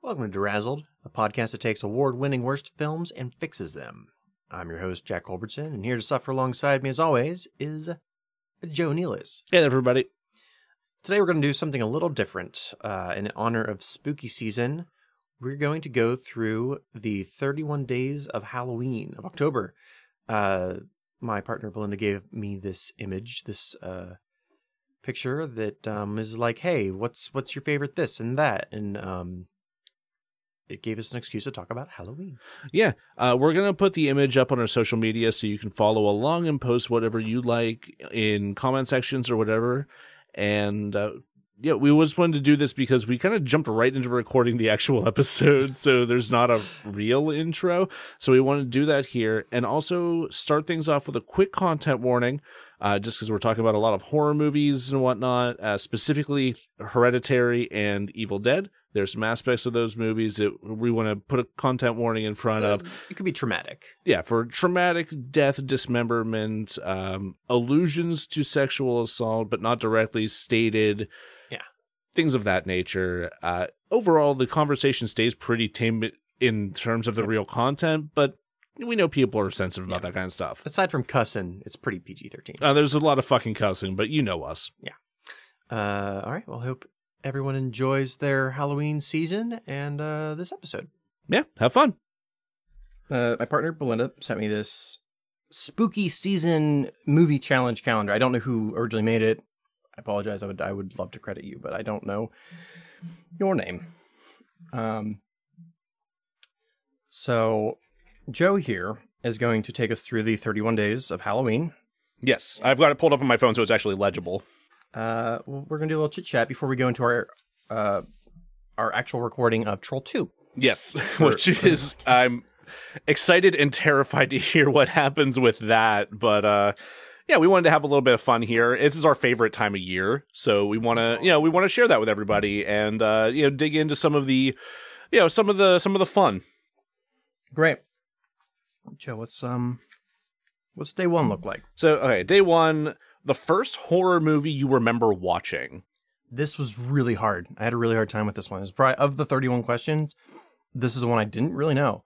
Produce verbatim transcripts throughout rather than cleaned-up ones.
Welcome to Derazzled, a podcast that takes award-winning worst films and fixes them. I'm your host, Jack Culbertson, and here to suffer alongside me, as always, is Joe Nealis. Hey, everybody. Today we're going to do something a little different. Uh, in honor of spooky season, we're going to go through the thirty-one days of Halloween of October. Uh, my partner, Belinda, gave me this image, this uh, picture that um, is like, hey, what's what's your favorite this and that? And um, it gave us an excuse to talk about Halloween. Yeah. Uh, we're going to put the image up on our social media so you can follow along and post whatever you like in comment sections or whatever. And uh, yeah, we just wanted to do this because we kind of jumped right into recording the actual episode. So there's not a real intro. So we want to do that here and also start things off with a quick content warning. Uh, just because we're talking about a lot of horror movies and whatnot, uh, specifically Hereditary and Evil Dead. There's some aspects of those movies that we want to put a content warning in front uh, of. It could be traumatic. Yeah, for traumatic death, dismemberment, um, allusions to sexual assault, but not directly stated. Yeah. Things of that nature. Uh, overall, the conversation stays pretty tame in terms of the real content, but we know people are sensitive yeah. about that kind of stuff. Aside from cussing, it's pretty P G thirteen. Uh, there's a lot of fucking cussing, but you know us. Yeah. Uh, all right, well, I hope everyone enjoys their Halloween season and uh, this episode. Yeah, have fun. Uh, my partner, Belinda, sent me this spooky season movie challenge calendar. I don't know who originally made it. I apologize. I would I would love to credit you, but I don't know your name. Um. So Joe here is going to take us through the thirty-one days of Halloween. Yes, I've got it pulled up on my phone so it's actually legible. Uh, we're going to do a little chit-chat before we go into our uh, our actual recording of Troll two. Yes, for, which for is, I'm excited and terrified to hear what happens with that. But uh, yeah, we wanted to have a little bit of fun here. This is our favorite time of year, so we want to, you know, we want to share that with everybody and, uh, you know, dig into some of the, you know, some of the, some of the fun. Great. Joe, what's, um, what's day one look like? So, okay, day one. The first horror movie you remember watching. This was really hard. I had a really hard time with this one. It was probably, of the thirty-one questions, this is the one I didn't really know.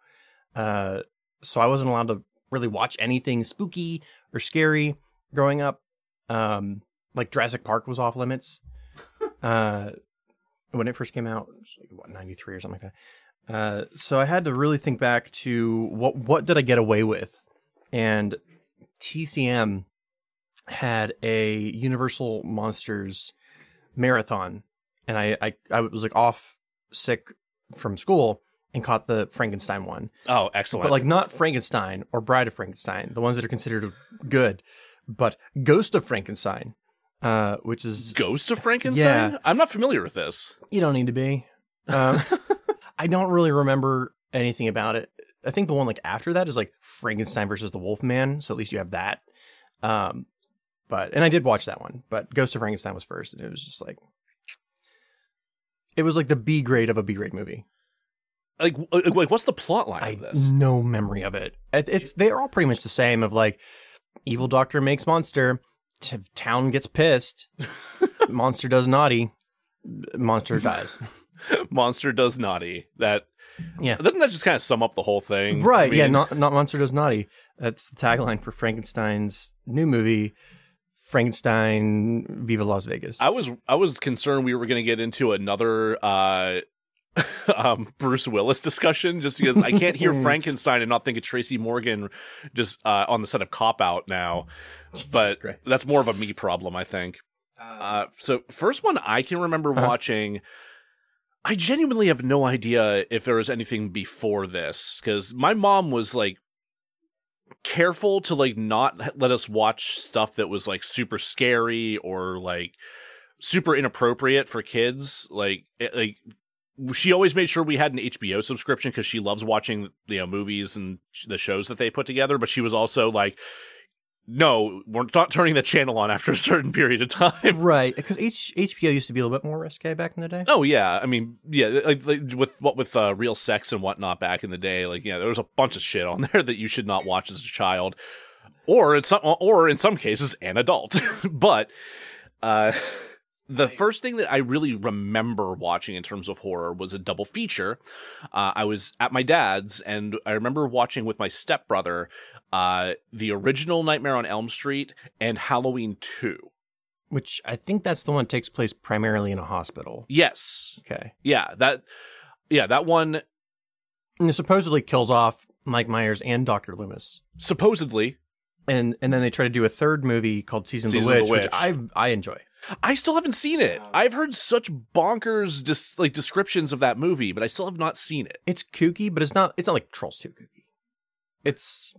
Uh, so I wasn't allowed to really watch anything spooky or scary growing up. Um, like Jurassic Park was off limits. uh, when it first came out, it was like, what, ninety-three or something like that. Uh, so I had to really think back to what, what did I get away with? And T C M had a Universal Monsters marathon, and I, I I was like off sick from school and caught the Frankenstein one. Oh, excellent. But like not Frankenstein or Bride of Frankenstein, the ones that are considered good, but Ghost of Frankenstein, uh, which is... Ghost of Frankenstein? Yeah. I'm not familiar with this. You don't need to be. Um, I don't really remember anything about it. I think the one like after that is like Frankenstein versus the Wolfman, so at least you have that. Um, But, and I did watch that one, but Ghost of Frankenstein was first, and it was just like, it was like the B grade of a B grade movie. Like, like what's the plot line I of this? No memory of it. It's, they're all pretty much the same of like, evil doctor makes monster, t town gets pissed, monster does naughty, monster dies. Monster does naughty. That, yeah. Doesn't that just kind of sum up the whole thing? Right, I mean, yeah, not, not monster does naughty. That's the tagline for Frankenstein's new movie, Frankenstein Viva Las Vegas. I was I was concerned we were going to get into another uh, um, Bruce Willis discussion just because I can't hear Frankenstein and not think of Tracy Morgan just uh, on the set of Cop Out now. But that's more of a me problem, I think. Uh, so first one I can remember uh-huh. watching, I genuinely have no idea if there was anything before this because my mom was like, careful to like not let us watch stuff that was like super scary or like super inappropriate for kids. Like, it, like she always made sure we had an H B O subscription because she loves watching, you know, movies and the shows that they put together. But she was also like, no, we're not turning the channel on after a certain period of time. Right. Because H B O used to be a little bit more risque back in the day. Oh, yeah. I mean, yeah, like, like with what with uh, Real Sex and whatnot back in the day, like, yeah, there was a bunch of shit on there that you should not watch as a child or, it's, or in some cases, an adult. But uh, The first thing that I really remember watching in terms of horror was a double feature. Uh, I was at my dad's, and I remember watching with my stepbrother uh, the original Nightmare on Elm Street and Halloween Two. Which I think that's the one that takes place primarily in a hospital. Yes. Okay. Yeah, that yeah, that one... And it supposedly kills off Mike Myers and Doctor Loomis. Supposedly. And and then they try to do a third movie called Season, Season of the Witch, which I I enjoy. I still haven't seen it. I've heard such bonkers dis like descriptions of that movie, but I still have not seen it. It's kooky, but it's not. It's not like Trolls Two kooky. It's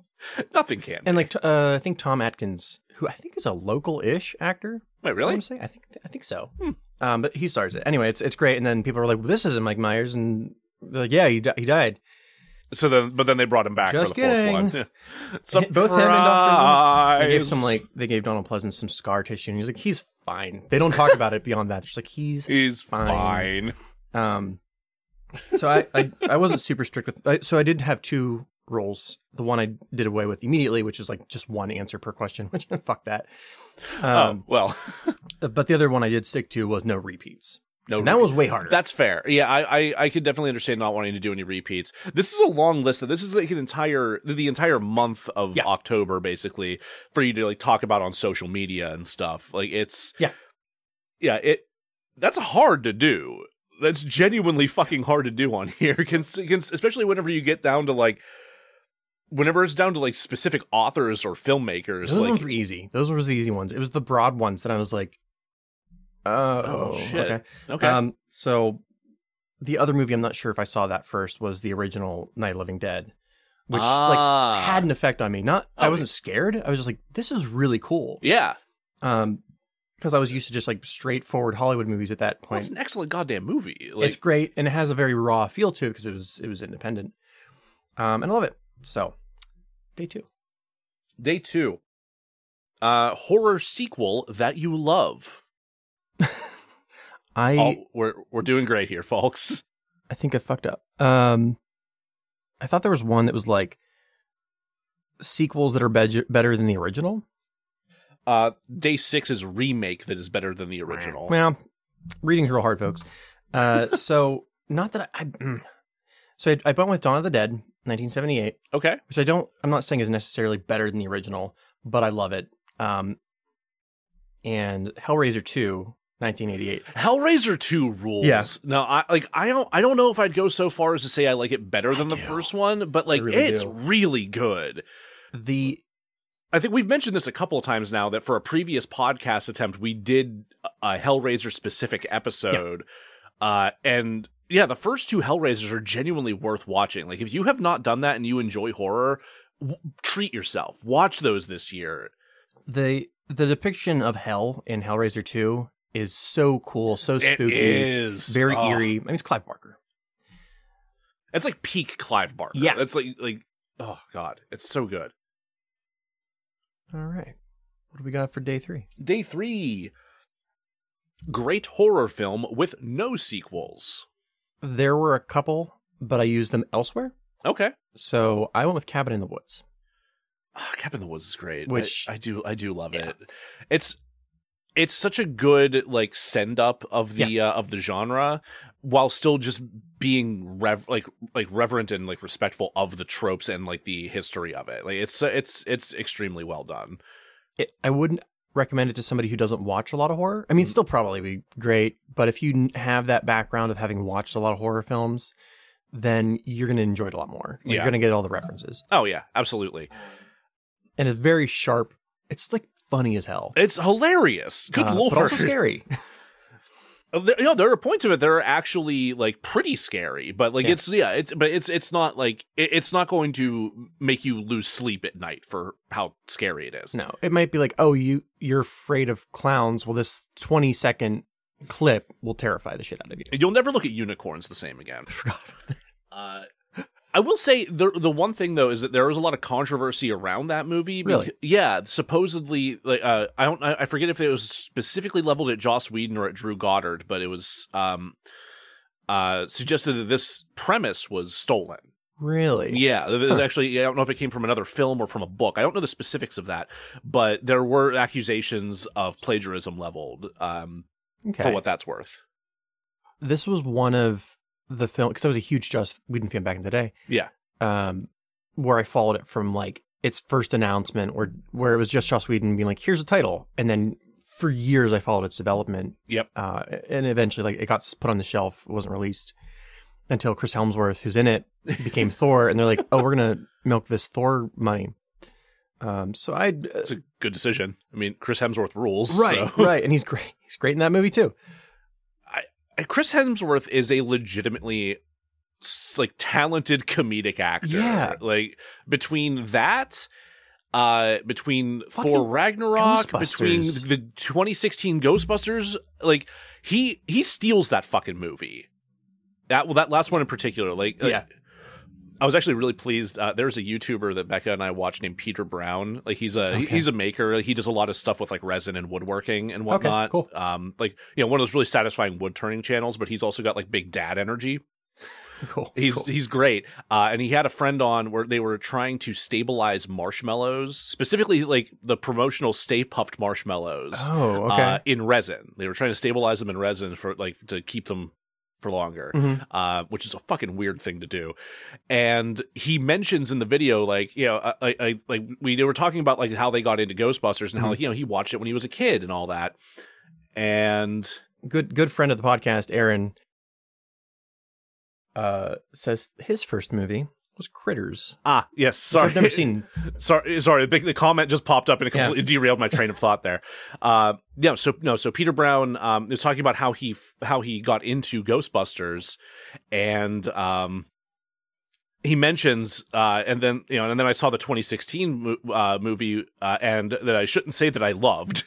nothing can. And be. like uh, I think Tom Atkins, who I think is a local-ish actor. Wait, really? I think I think so. Hmm. Um, but he stars it anyway. It's it's great. And then people are like, well, "This isn't Mike Myers," and they're like, "Yeah, he di he died." So then, but then they brought him back Just for the kidding. fourth one. Surprise! Both him and Doctor Loomis, they gave some like they gave Donald Pleasence some scar tissue, and he's like, he's fine. They don't talk about it beyond that. They're just like, he's he's fine. fine. Um, so I, I I wasn't super strict with. I, so I did have two roles. The one I did away with immediately, which is like just one answer per question. Which fuck that. Um, oh, well, but the other one I did stick to was no repeats. No, that was way harder. That's fair. Yeah, I, I I could definitely understand not wanting to do any repeats. This is a long list. This is like an entire the entire month of yeah. October, basically, for you to like talk about on social media and stuff. Like it's yeah, yeah. It that's hard to do. That's genuinely fucking hard to do on here, can, can, especially whenever you get down to like whenever it's down to like specific authors or filmmakers. Those like, ones were easy. Those were the easy ones. It was the broad ones that I was like. Uh, oh, shit. Okay. okay. Um, so the other movie, I'm not sure if I saw that first, was the original Night of the Living Dead, which ah. like had an effect on me. Not, oh, I wasn't scared. I was just like, this is really cool. Yeah. Um, because I was used to just like straightforward Hollywood movies at that point. Well, it's an excellent goddamn movie. Like, it's great, and it has a very raw feel to it because it was it was independent. Um, and I love it. So, day two. Day two. Uh, horror sequel that you love. I oh, we're we're doing great here, folks. I think I fucked up. Um, I thought there was one that was like sequels that are be better than the original. Uh, day six is remake that is better than the original. Well, reading's real hard, folks. Uh, so not that I, I so I, I went with Dawn of the Dead, nineteen seventy-eight. Okay, which I don't. I'm not saying is necessarily better than the original, but I love it. Um, and Hellraiser Two. nineteen eighty-eight. Hellraiser Two rules. Yes. Yeah. Now, I like. I don't. I don't know if I'd go so far as to say I like it better than I the do. first one, but like really it's do. really good. The, I think we've mentioned this a couple of times now that for a previous podcast attempt we did a Hellraiser specific episode, yeah. uh, and yeah, the first two Hellraisers are genuinely worth watching. Like if you have not done that and you enjoy horror, w treat yourself. Watch those this year. The the depiction of hell in Hellraiser Two. Is so cool, so spooky. It is. Very oh. eerie. I mean, it's Clive Barker. It's like peak Clive Barker. Yeah. It's like, like, oh, God. It's so good. All right. What do we got for day three? Day three. Great horror film with no sequels. There were a couple, but I used them elsewhere. Okay. So I went with Cabin in the Woods. Oh, Cabin in the Woods is great. Which I, I do I do love yeah. it. It's... It's such a good like send up of the yeah. uh, of the genre, while still just being rev like like reverent and like respectful of the tropes and like the history of it. Like it's uh, it's it's extremely well done. It, I wouldn't recommend it to somebody who doesn't watch a lot of horror. I mean, mm-hmm. still probably be great, but if you have that background of having watched a lot of horror films, then you're going to enjoy it a lot more. Like, yeah. You're going to get all the references. Oh yeah, absolutely. And it's very sharp. It's like. Funny as hell. It's hilarious. Good uh, lord. But also scary. there, you know, there are points of it that are actually like pretty scary, but like yeah. it's yeah, it's but it's it's not like it, it's not going to make you lose sleep at night for how scary it is. No, it might be like, oh, you you're afraid of clowns. Well, this twenty second clip will terrify the shit out of you. You'll never look at unicorns the same again. I forgot about that. Uh, I will say the the one thing though is that there was a lot of controversy around that movie. Really? Yeah, supposedly like uh, I don't I forget if it was specifically leveled at Joss Whedon or at Drew Goddard, but it was um uh suggested that this premise was stolen. Really? Yeah, it was huh. actually I don't know if it came from another film or from a book. I don't know the specifics of that, but there were accusations of plagiarism leveled. Um Okay. For what that's worth. This was one of the film, because I was a huge Joss Whedon fan back in the day. Yeah. Um, where I followed it from like its first announcement, where where it was just Joss Whedon being like, "Here's the title," and then for years I followed its development. Yep. Uh, and eventually, like, it got put on the shelf, it wasn't released until Chris Hemsworth, who's in it, became Thor, and they're like, "Oh, we're gonna milk this Thor money." Um, so I. It's uh, a good decision. I mean, Chris Hemsworth rules. Right. So. Right, and he's great. He's great in that movie too. Chris Hemsworth is a legitimately like talented comedic actor. Yeah, like between that, uh, between Thor Ragnarok, between the twenty sixteen Ghostbusters, like he he steals that fucking movie. That well, that last one in particular, like yeah. Like, I was actually really pleased. Uh, there's a YouTuber that Becca and I watch named Peter Brown. Like he's a okay. he's a maker. He does a lot of stuff with like resin and woodworking and whatnot. Okay, cool. Um, like you know, one of those really satisfying wood turning channels. But he's also got like big dad energy. Cool. He's cool. He's great. Uh, and he had a friend on where they were trying to stabilize marshmallows, specifically like the promotional Stay Puffed marshmallows. Oh, okay. Uh, in resin, they were trying to stabilize them in resin for like to keep them. For longer, mm-hmm. uh, which is a fucking weird thing to do. And he mentions in the video, like, you know, I, I, like we were talking about like how they got into Ghostbusters and mm-hmm. how, like, you know, he watched it when he was a kid and all that. And good, good friend of the podcast, Aaron, uh, says his first movie was Critters. Ah, yes. Sorry, I've never seen. sorry, sorry. The, the comment just popped up and it completely yeah. derailed my train of thought there. Uh, yeah. So no. So Peter Brown um, is talking about how he how he got into Ghostbusters, and um, he mentions uh, and then you know and then I saw the twenty sixteen mo uh, movie uh, and that I shouldn't say that I loved.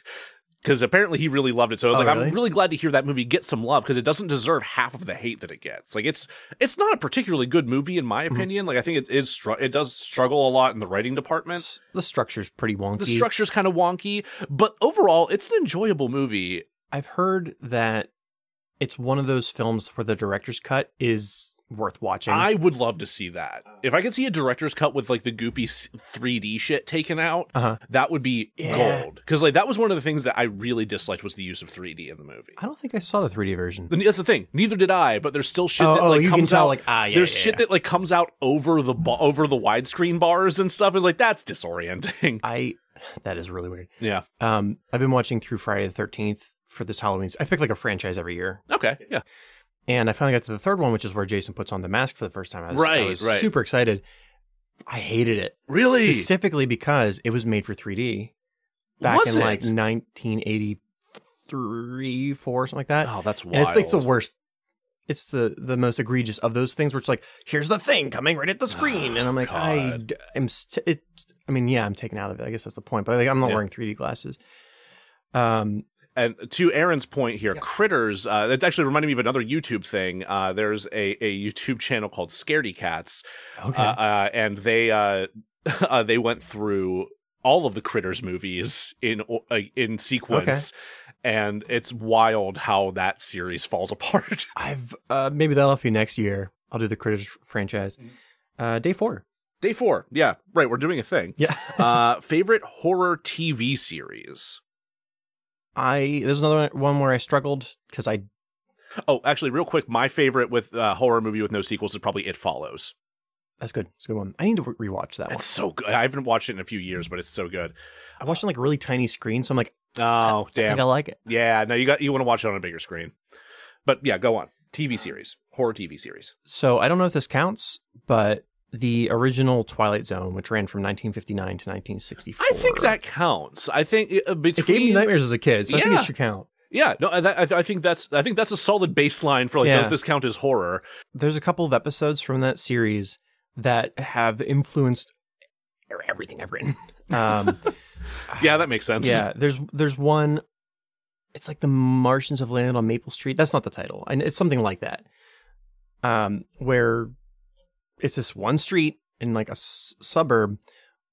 Because apparently he really loved it, so I was oh, like, really? I'm really glad to hear that movie get some love because it doesn't deserve half of the hate that it gets. Like, it's it's not a particularly good movie in my opinion. Mm-hmm. Like, I think it is it does struggle a lot in the writing department. The structure's pretty wonky. The structure's kind of wonky, but overall, it's an enjoyable movie. I've heard that it's one of those films where the director's cut is worth watching. I would love to see that. If I could see a director's cut with like the goofy three D shit taken out, uh-huh. that would be yeah. gold. Because like that was one of the things that I really disliked was the use of three D in the movie. I don't think I saw the three D version. That's the thing. Neither did I. But there's still shit oh, that like oh, you comes can tell, out. Like, ah, yeah, there's yeah, shit yeah. that like comes out over the over the widescreen bars and stuff. It's like that's disorienting. I that is really weird. Yeah. Um, I've been watching through Friday the thirteenth for this Halloween. I pick like a franchise every year. Okay. Yeah. And I finally got to the third one, which is where Jason puts on the mask for the first time. I was, right, I was right. super excited. I hated it. Really? Specifically because it was made for three D back was in it? like nineteen eighty-three, four, something like that. Oh, that's wild. And it's like the worst. It's the, the most egregious of those things where it's like, here's the thing coming right at the screen. Oh, and I'm like, I, I'm it, I mean, yeah, I'm taken out of it. I guess that's the point. But like, I'm not yeah. wearing three D glasses. Um. And to Aaron's point here, yeah. Critters, uh, that actually reminded me of another YouTube thing. Uh, there's a, a YouTube channel called Scaredy Cats. Okay. Uh, uh, and they uh, uh, they went through all of the Critters movies in, uh, in sequence. Okay. And it's wild how that series falls apart. I've uh, maybe that'll help you next year. I'll do the Critters franchise. Uh, day four. Day four. Yeah. Right. We're doing a thing. Yeah. uh, favorite horror T V series? I there's another one where I struggled because I oh actually real quick my favorite with uh, horror movie with no sequels is probably It Follows. That's good. It's a good one. I need to re rewatch that. It's so good. I haven't watched it in a few years, but it's so good. I watched it on like a really tiny screen, so I'm like, oh I, damn, I think I like it. Yeah, no, you got you want to watch it on a bigger screen. But yeah, go on. T V series, horror T V series. So I don't know if this counts, but the original Twilight Zone, which ran from nineteen fifty-nine to nineteen sixty-four. I think that counts. I think uh, between... it gave me nightmares as a kid, so yeah. I think it should count. Yeah, no, I, I think that's I think that's a solid baseline for like, yeah. does this count as horror? There's a couple of episodes from that series that have influenced everything I've written. Um, yeah, that makes sense. Yeah, there's there's one. It's like The Martians Have Landed on Maple Street. That's not the title, and it's something like that, um, where. It's this one street in like a s suburb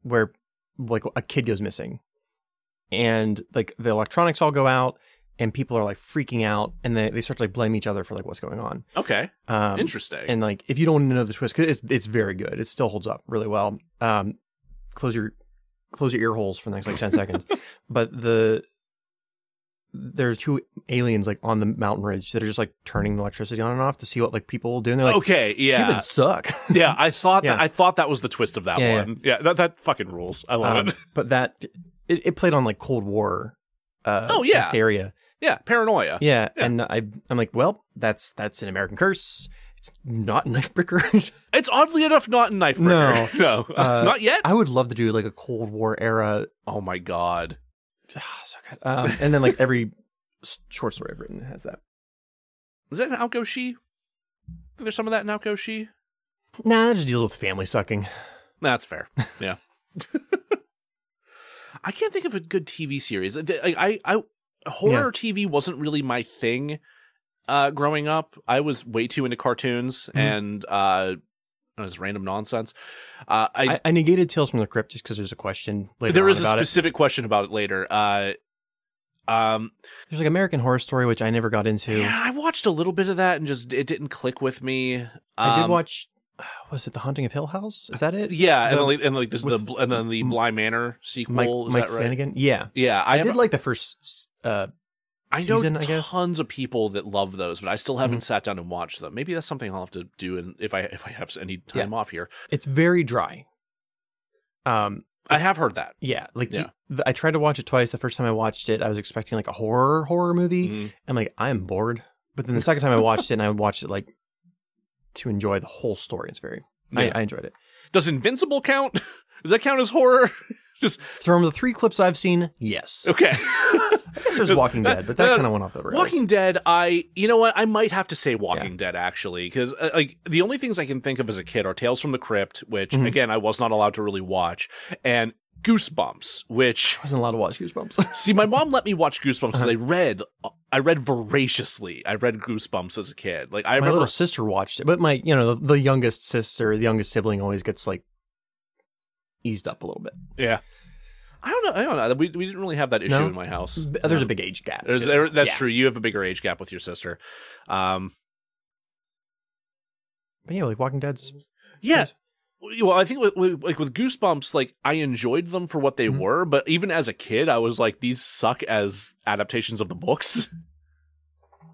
where like a kid goes missing and like the electronics all go out and people are like freaking out and they, they start to like blame each other for like what's going on. Okay. Um, Interesting. And like, if you don't know the twist, cause it's, it's very good. It still holds up really well. Um, close your, close your ear holes for the next like ten seconds. But the, there's two aliens like on the mountain ridge that are just like turning the electricity on and off to see what like people will do. And they're like, okay, yeah, humans suck. yeah, I thought yeah. that I thought that was the twist of that yeah, one. Yeah, yeah that, that fucking rules. I love um, it. But that it, it played on like Cold War. Uh, oh yeah, hysteria. Yeah, paranoia. Yeah, yeah. and I I'm like, well, that's that's an American curse. It's not Knifebreaker. It's oddly enough not Knifebreaker. No, no, uh, not yet. I would love to do like a Cold War era. Oh my god. Oh, so good. Um, and then, like, every short story I've written has that. Is that an Outgo-She? There's some of that in Outgo-She? Nah, that just deals with family sucking. That's fair. Yeah. I can't think of a good T V series. I, I, I horror yeah. T V wasn't really my thing uh, growing up. I was way too into cartoons mm-hmm. and uh, just random nonsense. Uh, I, I, I negated Tales from the Crypt just because there's a question later. There is a specific it. question about it later. Uh, um, there's like American Horror Story, which I never got into. Yeah, I watched a little bit of that and just it didn't click with me. Um, I did watch. Was it The Haunting of Hill House? Is that it? Yeah, the, and like, and like this the and then the Bly Manor sequel. Mike, is Mike that right? Flanagan. Yeah, yeah. I, I did like the first. Uh, I season, know I tons of people that love those, but I still haven't mm-hmm. sat down and watched them. Maybe that's something I'll have to do, and if I if I have any time yeah. off here, it's very dry. Um, I have heard that. Yeah, like yeah. You, I tried to watch it twice. The first time I watched it, I was expecting like a horror horror movie, mm-hmm. and like I'm bored. But then the second time I watched it, and I watched it like to enjoy the whole story. It's very yeah. I, I enjoyed it. Does Invincible count? Does that count as horror? Just from the three clips I've seen, yes. Okay. I guess there's Walking Dead, but that uh, kind of went off the rails. Walking Dead, I, you know what? I might have to say Walking yeah. Dead, actually, because uh, like the only things I can think of as a kid are Tales from the Crypt, which, mm-hmm. again, I was not allowed to really watch, and Goosebumps, which... I wasn't allowed to watch Goosebumps. See, my mom let me watch Goosebumps, so they read... I read voraciously. I read Goosebumps as a kid. Like I My remember, little sister watched it, but my, you know, the, the youngest sister, the youngest sibling always gets, like, eased up a little bit. Yeah. I don't know. I don't know. We we didn't really have that issue no. in my house. There's no. a big age gap. There's, there, that's yeah. true. You have a bigger age gap with your sister. Um, but yeah, like Walking Dead's. Yeah. Well, I think with, with, like with Goosebumps, like I enjoyed them for what they mm-hmm. were, but even as a kid, I was like, these suck as adaptations of the books. Uh,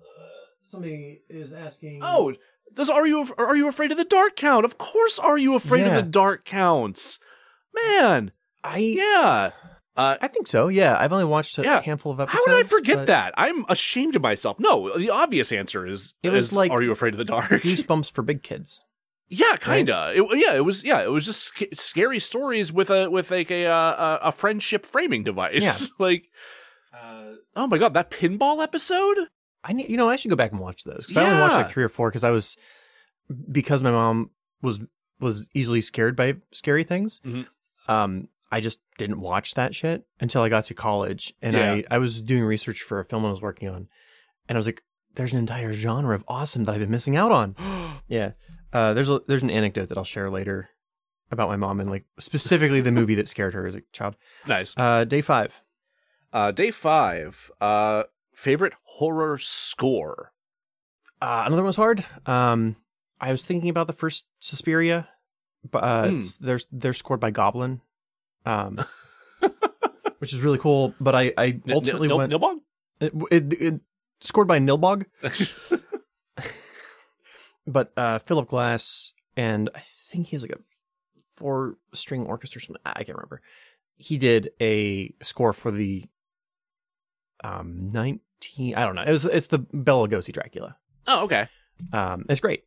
somebody is asking. Oh. Does Are You Are You Afraid of the Dark count? Of course, Are You Afraid yeah. of the Dark counts, man. I yeah, uh, I think so. Yeah, I've only watched a yeah. handful of episodes. How did I forget but... that? I'm ashamed of myself. No, the obvious answer is it was is, like Are You Afraid of the Dark? Goosebumps for big kids. Yeah, kinda. Right? It, yeah, it was. Yeah, it was just sc scary stories with a with like a uh, a friendship framing device. Yeah. like uh, oh my god, that pinball episode. I need, you know, I should go back and watch those because yeah. I only watched like three or four because I was because my mom was was easily scared by scary things. Mm-hmm. Um, I just didn't watch that shit until I got to college, and yeah. I I was doing research for a film I was working on, and I was like, "There's an entire genre of awesome that I've been missing out on." yeah, uh, there's a, there's an anecdote that I'll share later about my mom and like specifically the movie that scared her as a child. Nice. Uh, day five. Uh, day five. Uh. Favorite horror score? Uh, another one was hard. Um, I was thinking about the first Suspiria, but uh, mm. it's, they're they're scored by Goblin, um, which is really cool. But I, I ultimately N went Nilbog. It, it, it scored by Nilbog, but uh, Philip Glass and I think he has like a four string orchestra or something. I can't remember. He did a score for the. Um, nineteen. I don't know. It was. It's the Bela Lugosi Dracula. Oh, okay. Um, it's great.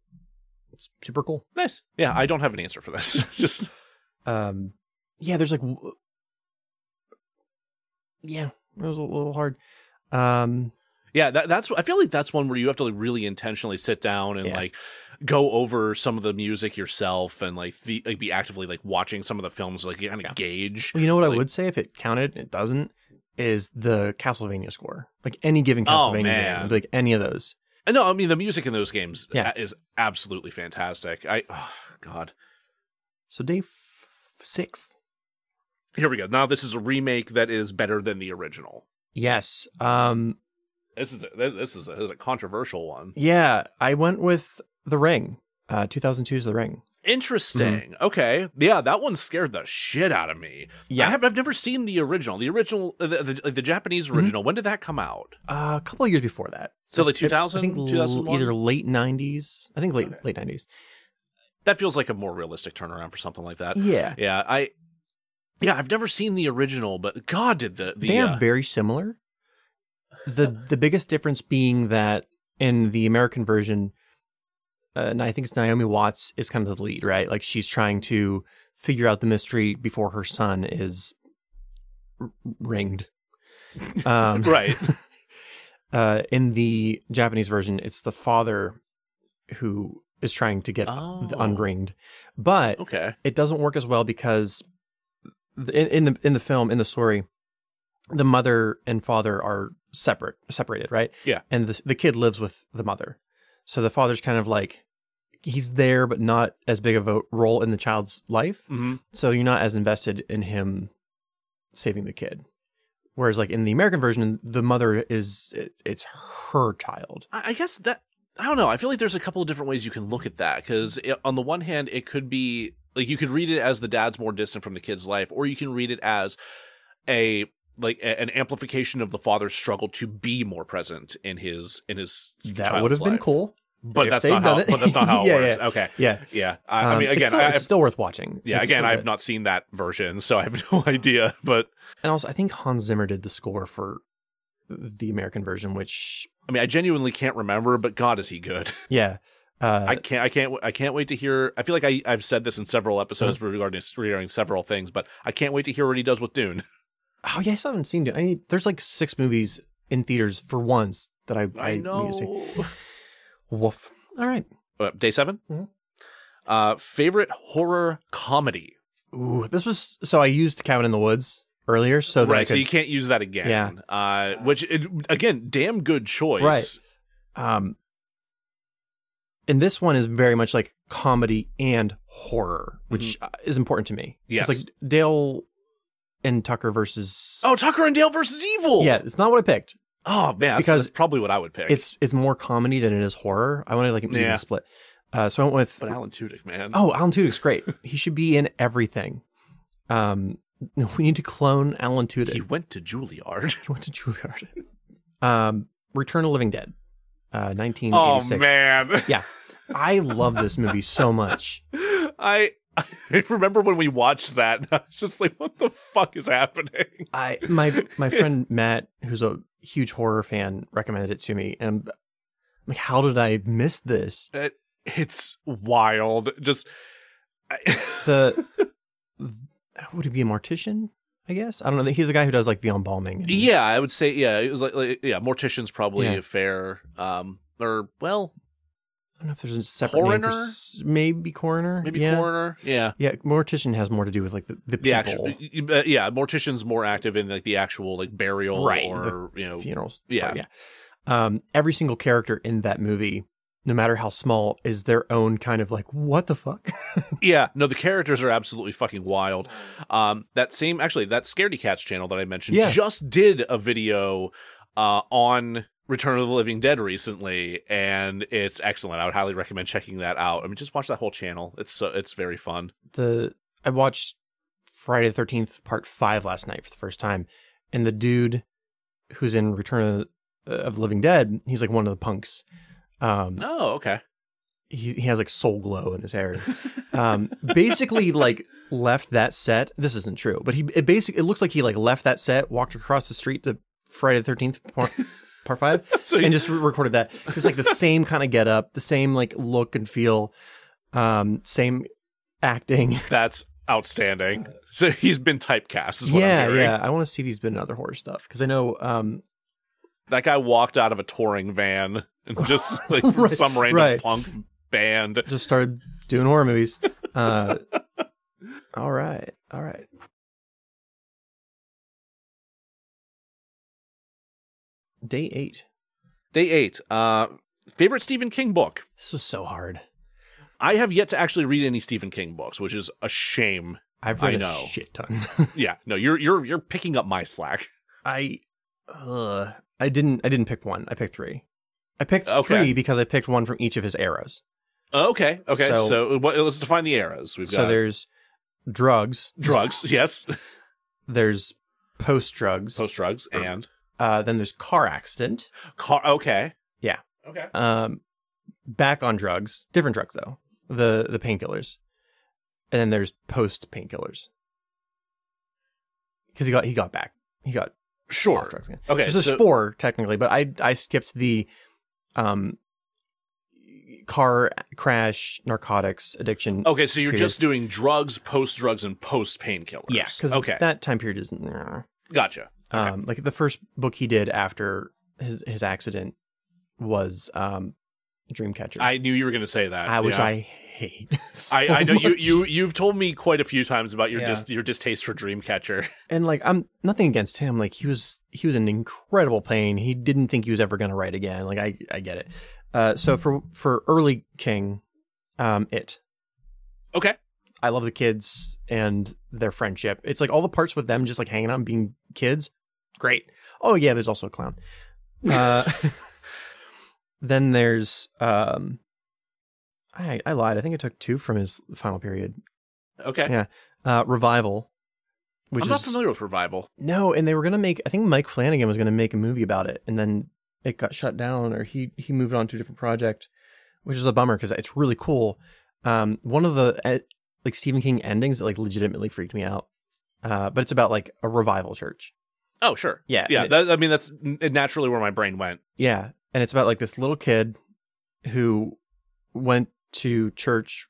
It's super cool. Nice. Yeah, I don't have an answer for this. Just, um, yeah. There's like, yeah, it was a little hard. Um, yeah. That, that's. I feel like that's one where you have to like really intentionally sit down and yeah. like go over some of the music yourself and like the like be actively like watching some of the films like kind of yeah. gauge. Well, you know what like, I would say if it counted, it doesn't. Is the Castlevania score like any given Castlevania oh, game, like any of those? No, I mean the music in those games yeah. is absolutely fantastic. I oh, god. So day f six. Here we go. Now this is a remake that is better than the original. Yes. Um, this is a, this is a, this is a controversial one. Yeah, I went with The Ring. Uh, two thousand two's The Ring. Interesting. Mm-hmm. Okay. Yeah, that one scared the shit out of me. Yeah. I have, I've never seen the original. The original, the, the, the Japanese original, mm-hmm. when did that come out? Uh, a couple of years before that. So like two thousand? I think two thousand one? Either late nineties. I think late okay. late nineties. That feels like a more realistic turnaround for something like that. Yeah. Yeah, I... Yeah, I've never seen the original, but God, did the... the they are uh... very similar. The The biggest difference being that in the American version... Uh, and I think it's Naomi Watts is kind of the lead, right? Like she's trying to figure out the mystery before her son is r ringed. Um, right. uh, in the Japanese version, it's the father who is trying to get oh. the unringed, but okay. it doesn't work as well because the, in, in the in the film in the story, the mother and father are separate, separated, right? Yeah, and the the kid lives with the mother. So the father's kind of like, he's there, but not as big of a role in the child's life. Mm-hmm. So you're not as invested in him saving the kid. Whereas like in the American version, the mother is, it, it's her child. I guess that, I don't know. I feel like there's a couple of different ways you can look at that. Because on the one hand, it could be, like you could read it as the dad's more distant from the kid's life. Or you can read it as a... like an amplification of the father's struggle to be more present in his in his that would have life. Been cool, but that's not how. It. But that's not how it yeah, works. Yeah. Okay, yeah, yeah. I, um, I mean, again, it's still, I, it's still worth watching. Yeah, it's again, I've not seen that version, so I have no idea. But and also, I think Hans Zimmer did the score for the American version, which I mean, I genuinely can't remember. But God, is he good? Yeah. Uh, I can't. I can't. I can't wait to hear. I feel like I, I've said this in several episodes uh, regarding regarding several things, but I can't wait to hear what he does with Dune. Oh, yeah, I still haven't seen it. I mean, there's like six movies in theaters for once that I, I, I know. Need to see. Woof. All right. Uh, day seven. Mm-hmm. uh, favorite horror comedy. Ooh, this was... So I used Cabin in the Woods earlier. So that right, I could, so you can't use that again. Yeah. Uh, which, it, again, damn good choice. Right. Um, and this one is very much like comedy and horror, which mm-hmm. is important to me. Yes. It's like Dale... and Tucker versus oh Tucker and Dale versus Evil. Yeah, it's not what I picked. Oh man, because that's, that's probably what I would pick. It's it's more comedy than it is horror. I wanted like an yeah. even split. Uh, so I went with but Alan Tudyk, man. Oh, Alan Tudyk's great. He should be in everything. Um, we need to clone Alan Tudyk. He went to Juilliard. He went to Juilliard. Um, Return of the Living Dead, uh, nineteen eighty six. Oh man, yeah, I love this movie so much. I. I remember when we watched that, and I was just like, what the fuck is happening? I my my friend Matt, who's a huge horror fan, recommended it to me, and I'm like, how did I miss this? It, it's wild. Just I... the would he be a mortician? I guess I don't know. He's the guy who does like the embalming. And... Yeah, I would say yeah. It was like, like yeah, mortician's probably yeah. a fair um or well. I don't know if there's a separate coroner? Name for, maybe coroner, maybe yeah. coroner, yeah, yeah. Mortician has more to do with like the the, the people, actual, uh, yeah. Mortician's more active in like the actual like burial, right? Or the, you know, funerals, yeah, part, yeah. Um, every single character in that movie, no matter how small, is their own kind of like what the fuck. Yeah, no, the characters are absolutely fucking wild. Um, that same actually, that Scaredy Cats channel that I mentioned yeah. just did a video, uh, on. Return of the Living Dead recently, and it's excellent. I would highly recommend checking that out. I mean, just watch that whole channel. It's so, it's very fun. The I watched Friday the thirteenth Part Five last night for the first time, and the dude who's in Return of, uh, of the Living Dead, he's like one of the punks. Um, oh, okay. He he has like soul glow in his hair. Um, basically, like left that set. This isn't true, but he it basically it looks like he like left that set, walked across the street to Friday the thirteenth Part. Part five, so and just recorded that. It's like the same kind of get up, the same like look and feel, um, same acting. That's outstanding. So he's been typecast. Is what yeah, I'm yeah. I want to see if he's been in other horror stuff because I know um, that guy walked out of a touring van and just like from right, some random right. punk band just started doing horror movies. Uh, all right, all right. Day eight. Day eight. Uh, favorite Stephen King book. This was so hard. I have yet to actually read any Stephen King books, which is a shame. I've read I know. a shit ton. Yeah. No, you're you're you're picking up my slack. I uh, I didn't I didn't pick one. I picked three. I picked okay. three because I picked one from each of his eras. Okay. Okay. So, so what, let's define the eras. We've got so there's drugs. Drugs. Yes. There's post drugs. Post drugs. And uh, then there's car accident. Car. Okay. Yeah. Okay. Um, back on drugs. Different drugs though. The the painkillers. And then there's post painkillers. Because he got he got back. He got sure. Off drugs again. Okay. So there's so four technically, but I I skipped the um. car crash, narcotics, addiction. Okay, so you're period. Just doing drugs, post drugs, and post painkillers. Yeah, because okay. that time period is nah. Gotcha. Okay. Um, like the first book he did after his his accident was um, Dreamcatcher. I knew you were going to say that, uh, which yeah. I hate. So I, I know much. you you you've told me quite a few times about your yeah. dis, your distaste for Dreamcatcher. And like I'm nothing against him. Like he was he was in incredible pain. He didn't think he was ever going to write again. Like I I get it. Uh, so for, for early King, um, it. Okay. I love the kids and their friendship. It's like all the parts with them just like hanging out and being kids. Great. Oh yeah. There's also a clown. Uh, then there's, um, I, I lied. I think I took two from his final period. Okay. Yeah. Uh, Revival. Which I'm not is, familiar with Revival. No. And they were going to make, I think Mike Flanagan was going to make a movie about it. And then it got shut down, or he he moved on to a different project, which is a bummer because it's really cool. Um, one of the uh, like Stephen King endings that like legitimately freaked me out. Uh, but it's about like a revival church. Oh sure, yeah, yeah. That, it, I mean, that's naturally where my brain went. Yeah, and it's about like this little kid who went to church,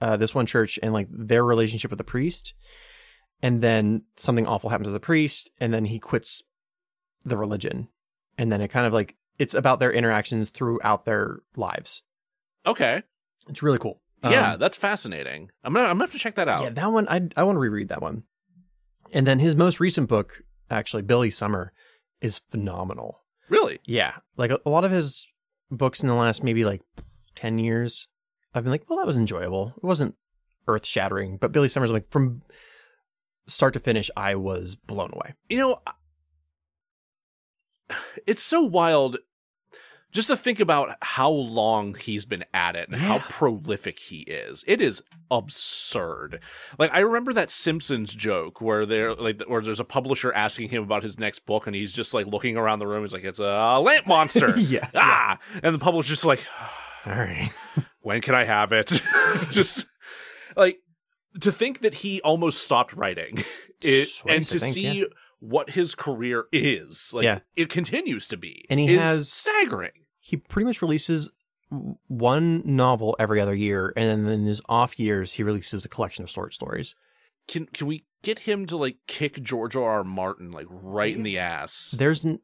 uh, this one church, and like their relationship with the priest, and then something awful happens to the priest, and then he quits the religion. And then it kind of like, it's about their interactions throughout their lives. Okay. It's really cool. Yeah, um, that's fascinating. I'm going to I'm gonna have to check that out. Yeah, that one, I I want to reread that one. And then his most recent book, actually, Billy Summer, is phenomenal. Really? Yeah. Like a, a lot of his books in the last maybe like ten years, I've been like, well, that was enjoyable. It wasn't earth shattering, but Billy Summer's like from start to finish, I was blown away. You know, I It's so wild just to think about how long he's been at it and yeah. how prolific he is. It is absurd. Like I remember that Simpsons joke where there like or there's a publisher asking him about his next book and he's just like looking around the room. He's like, it's a lamp monster. yeah. Ah. Yeah. And the publisher's like, all right, when can I have it? just like to think that he almost stopped writing it, and to, to think, see yeah. what his career is like yeah. it continues to be, and he has staggering. He pretty much releases one novel every other year, and then in his off years he releases a collection of short stories. Can can we get him to like kick George R R Martin like right in the ass? There's an,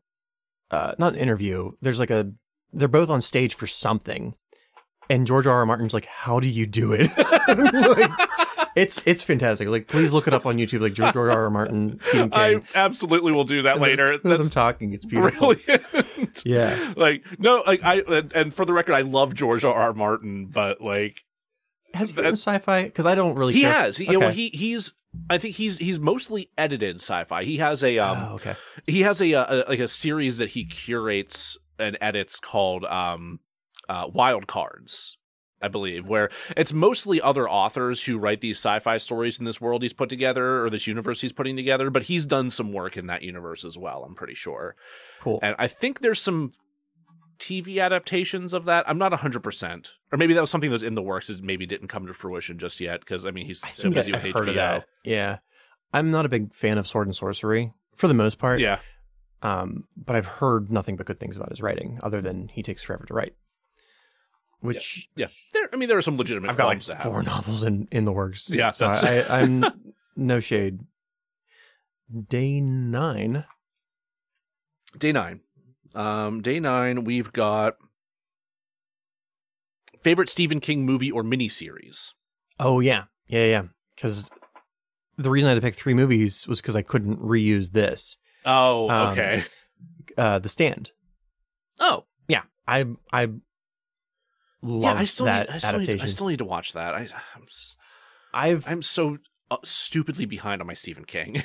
uh not an interview, there's like a they're both on stage for something, and George R R Martin's like, how do you do it? like, It's it's fantastic. Like, please look it up on YouTube. Like George R R Martin, Stephen King. I absolutely will do that and later. That's, that's I'm talking. It's beautiful. Brilliant. Yeah. Like no. Like I and, and for the record, I love George R R Martin, but like, has he done sci-fi? Because I don't really. He care. Has. He, okay. you know, he he's. I think he's he's mostly edited sci-fi. He has a um. Oh, okay. He has a, a like a series that he curates and edits called um, uh, Wild Cards. I believe, where it's mostly other authors who write these sci-fi stories in this world he's put together or this universe he's putting together, but he's done some work in that universe as well, I'm pretty sure. Cool. And I think there's some T V adaptations of that. I'm not one hundred percent. Or maybe that was something that was in the works that maybe didn't come to fruition just yet, because, I mean, he's so busy with H B O. I've heard of that. Yeah. I'm not a big fan of Sword and Sorcery, for the most part. Yeah. Um, but I've heard nothing but good things about his writing, other than he takes forever to write. Which yeah, yeah. There, I mean, there are some legitimate. I've got like to four happen. novels in in the works. Yeah, so I, I, I'm no shade. Day nine. Day nine, um, day nine. We've got favorite Stephen King movie or miniseries. Oh yeah, yeah, yeah. Because the reason I had to pick three movies was because I couldn't reuse this. Oh, okay. Um, uh, The Stand. Oh yeah, I I. Love yeah, I still that need, I still adaptation. Need to, I still need to watch that. I, I'm, I've I'm so uh, stupidly behind on my Stephen King.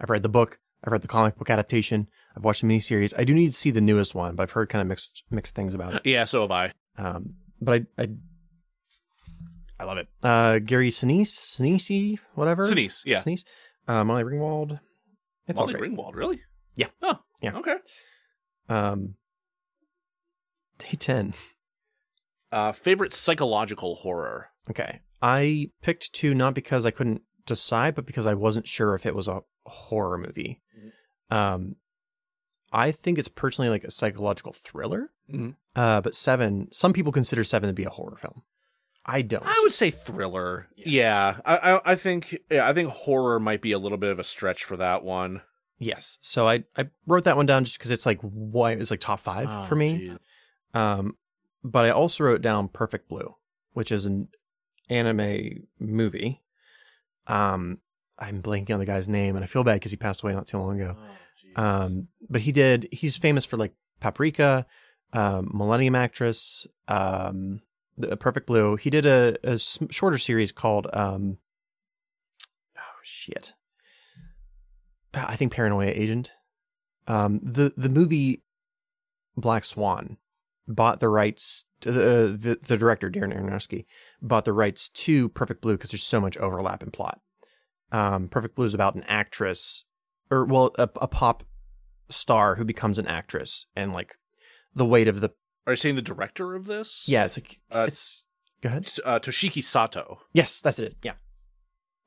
I've read the book. I've read the comic book adaptation. I've watched the miniseries. I do need to see the newest one, but I've heard kind of mixed mixed things about it. Yeah, so have I. Um, but I I I love it. Uh, Gary Sinise, Sinise, whatever. Sinise, yeah. Sinise. Uh, Molly Ringwald. It's Molly Ringwald, really? Yeah. Oh, yeah. Okay. Um, day ten. Uh, favorite psychological horror. Okay. I picked two not because I couldn't decide, but because I wasn't sure if it was a horror movie. Mm-hmm. Um, I think it's personally like a psychological thriller. Mm-hmm. Uh, but Seven, some people consider Seven to be a horror film. I don't. I would say thriller. Yeah, yeah. I, I I think yeah, I think horror might be a little bit of a stretch for that one. Yes. So I I wrote that one down just because it's like why it's like top five oh, for me. Geez. Um, but I also wrote down Perfect Blue, which is an anime movie. Um, I'm blanking on the guy's name, and I feel bad because he passed away not too long ago. Oh, um, but he did. He's famous for like Paprika, um, Millennium Actress, um. The Perfect Blue. He did a, a shorter series called, um, oh shit, I think Paranoia Agent. Um, the the movie Black Swan bought the rights. To, uh, the the director Darren Aronofsky bought the rights to Perfect Blue because there's so much overlap in plot. Um, Perfect Blue is about an actress, or well, a, a pop star who becomes an actress, and like the weight of the. Are you saying the director of this? Yeah, it's like uh, it's. Go ahead. Uh, Toshiki Sato. Yes, that's it. Yeah,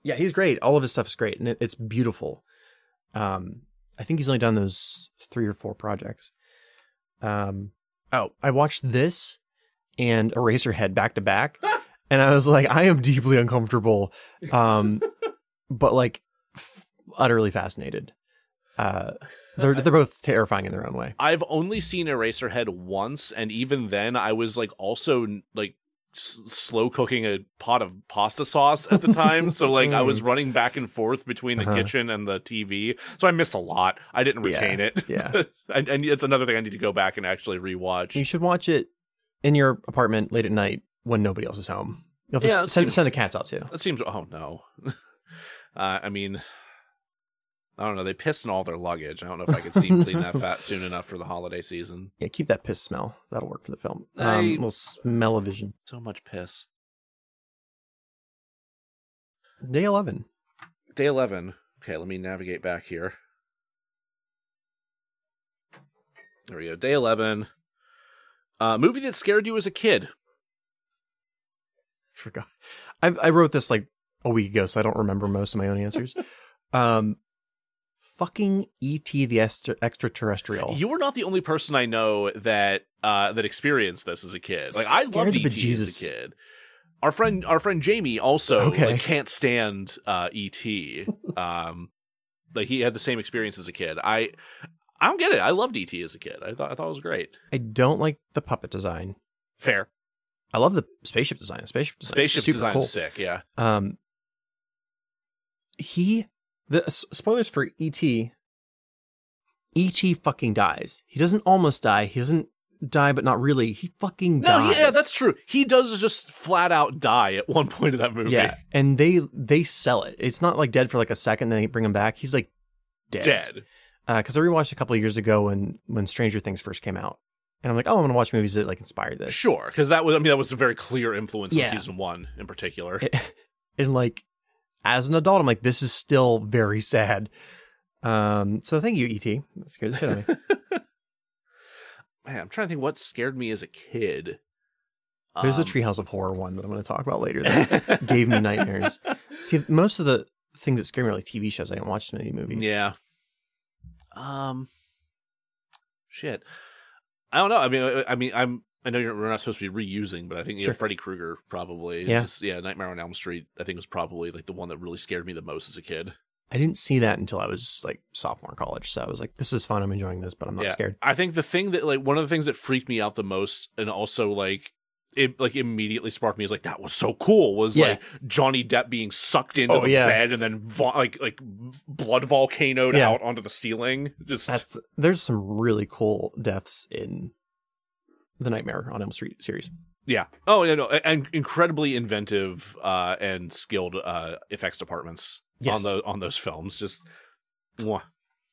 yeah, he's great. All of his stuff is great, and it, it's beautiful. Um, I think he's only done those three or four projects. Um, oh, I watched this and Eraserhead back to back, and I was like, I am deeply uncomfortable, um, but like f utterly fascinated. Uh. They're, they're both terrifying in their own way. I've only seen Eraserhead once, and even then I was like also like s slow cooking a pot of pasta sauce at the time. So like I was running back and forth between the uh-huh. kitchen and the T V. So I missed a lot. I didn't retain yeah. it. Yeah. And, and it's another thing I need to go back and actually rewatch. You should watch it in your apartment late at night when nobody else is home. You'll have yeah, to send, seems, send the cats out too. It seems, oh no. uh, I mean... I don't know. They piss in all their luggage. I don't know if I could steam clean that fat soon enough for the holiday season. Yeah, keep that piss smell. That'll work for the film. Um, I... We'll smell-o-vision. So much piss. Day eleven. Day eleven. Okay, let me navigate back here. There we go. Day eleven. Uh, movie that scared you as a kid. I forgot. I, I wrote this like a week ago, so I don't remember most of my own answers. um. Fucking E T the Extraterrestrial. You were not the only person I know that uh, that experienced this as a kid. Like I Scared loved E T bejesus. as a kid. Our friend, our friend Jamie also okay. like, can't stand uh, E T Um, like he had the same experience as a kid. I, I don't get it. I loved E T as a kid. I thought I thought it was great. I don't like the puppet design. Fair. I love the spaceship design. Spaceship design. Spaceship is super design cool. is sick. Yeah. Um. He. The spoilers for E T E T fucking dies. He doesn't almost die. He doesn't die, but not really. He fucking no, dies. Yeah, that's true. He does just flat out die at one point of that movie. Yeah, and they they sell it. It's not like dead for like a second, then they bring him back. He's like dead. Dead. Because uh, I rewatched a couple of years ago when when Stranger Things first came out, and I'm like, oh, I'm gonna watch movies that like inspired this. Sure, because that was I mean that was a very clear influence yeah. in season one in particular. It, and like. As an adult, I'm like, this is still very sad. Um, so thank you, E T That scared the shit out of me. Man, I'm trying to think what scared me as a kid. There's um, a Treehouse of Horror one that I'm going to talk about later that gave me nightmares. See, most of the things that scared me are like T V shows. I didn't watch so many movies. Yeah. Um. Shit. I don't know. I mean, I mean, I'm. I know you're, we're not supposed to be reusing, but I think you sure. know, Freddy Krueger probably. Yeah. Just, yeah, Nightmare on Elm Street, I think, was probably like the one that really scared me the most as a kid. I didn't see that until I was like sophomore in college, so I was like, this is fun, I'm enjoying this, but I'm not yeah. scared. I think the thing that, like, one of the things that freaked me out the most and also, like, it like immediately sparked me as like, that was so cool, was yeah. like Johnny Depp being sucked into oh, the yeah. bed and then like like blood volcanoed yeah. out onto the ceiling. Just That's, There's some really cool deaths in... The Nightmare on Elm Street series. Yeah. Oh, yeah, no, and incredibly inventive uh, and skilled uh, effects departments yes. on the on those films. Just, mwah.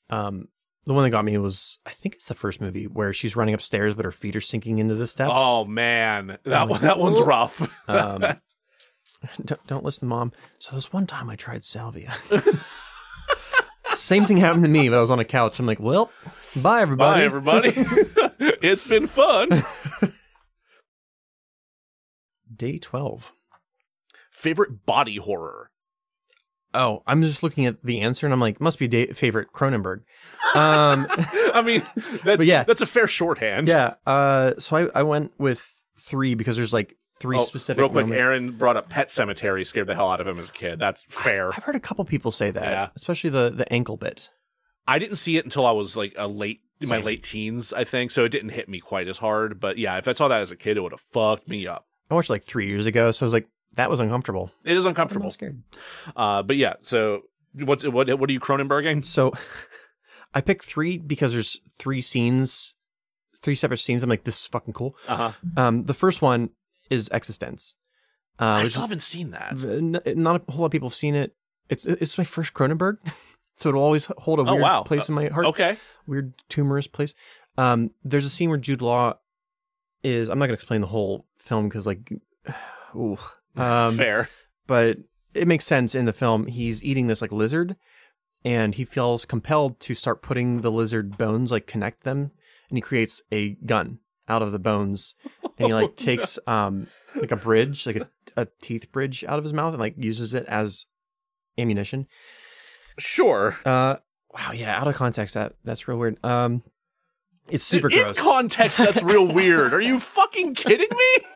Um, the one that got me was I think it's the first movie where she's running upstairs, but her feet are sinking into the steps. Oh man, that um, one, that one's rough. um, don't, don't listen to mom. So this one time I tried salvia. Same thing happened to me, but I was on a couch. I'm like, well, bye, everybody. Bye, everybody. It's been fun. Day twelve. Favorite body horror? Oh, I'm just looking at the answer, and I'm like, must be day favorite Cronenberg. Um, I mean, that's, yeah. that's a fair shorthand. Yeah. Uh, so I, I went with three because there's like three oh, specific real quick, moments. Aaron brought up Pet Cemetery, scared the hell out of him as a kid. That's fair. I've heard a couple people say that, yeah. especially the, the ankle bit. I didn't see it until I was like a late, Same. my late teens, I think, so it didn't hit me quite as hard. But yeah, if I saw that as a kid, it would have fucked me up. I watched like three years ago, so I was like, that was uncomfortable. It is uncomfortable. I'm scared. Uh, but yeah, so what's, what what are you Cronenberging? So I picked three because there's three scenes, three separate scenes. I'm like, this is fucking cool. Uh-huh. Um, the first one is Existence. Uh, I still haven't seen that. Not a whole lot of people have seen it. It's, it's my first Cronenberg, so it'll always hold a weird oh, wow. place uh, in my heart. Okay. Weird, tumorous place. Um, there's a scene where Jude Law is, I'm not going to explain the whole film because like, ooh. Um, Fair, but it makes sense in the film. He's eating this like lizard, and he feels compelled to start putting the lizard bones, like connect them, and he creates a gun out of the bones, and he like takes um like a bridge, like a, a teeth bridge out of his mouth, and like uses it as ammunition. Sure. Uh, wow. Yeah. Out of context, that that's real weird. Um, it's super in, gross. In context, that's real weird. Are you fucking kidding me?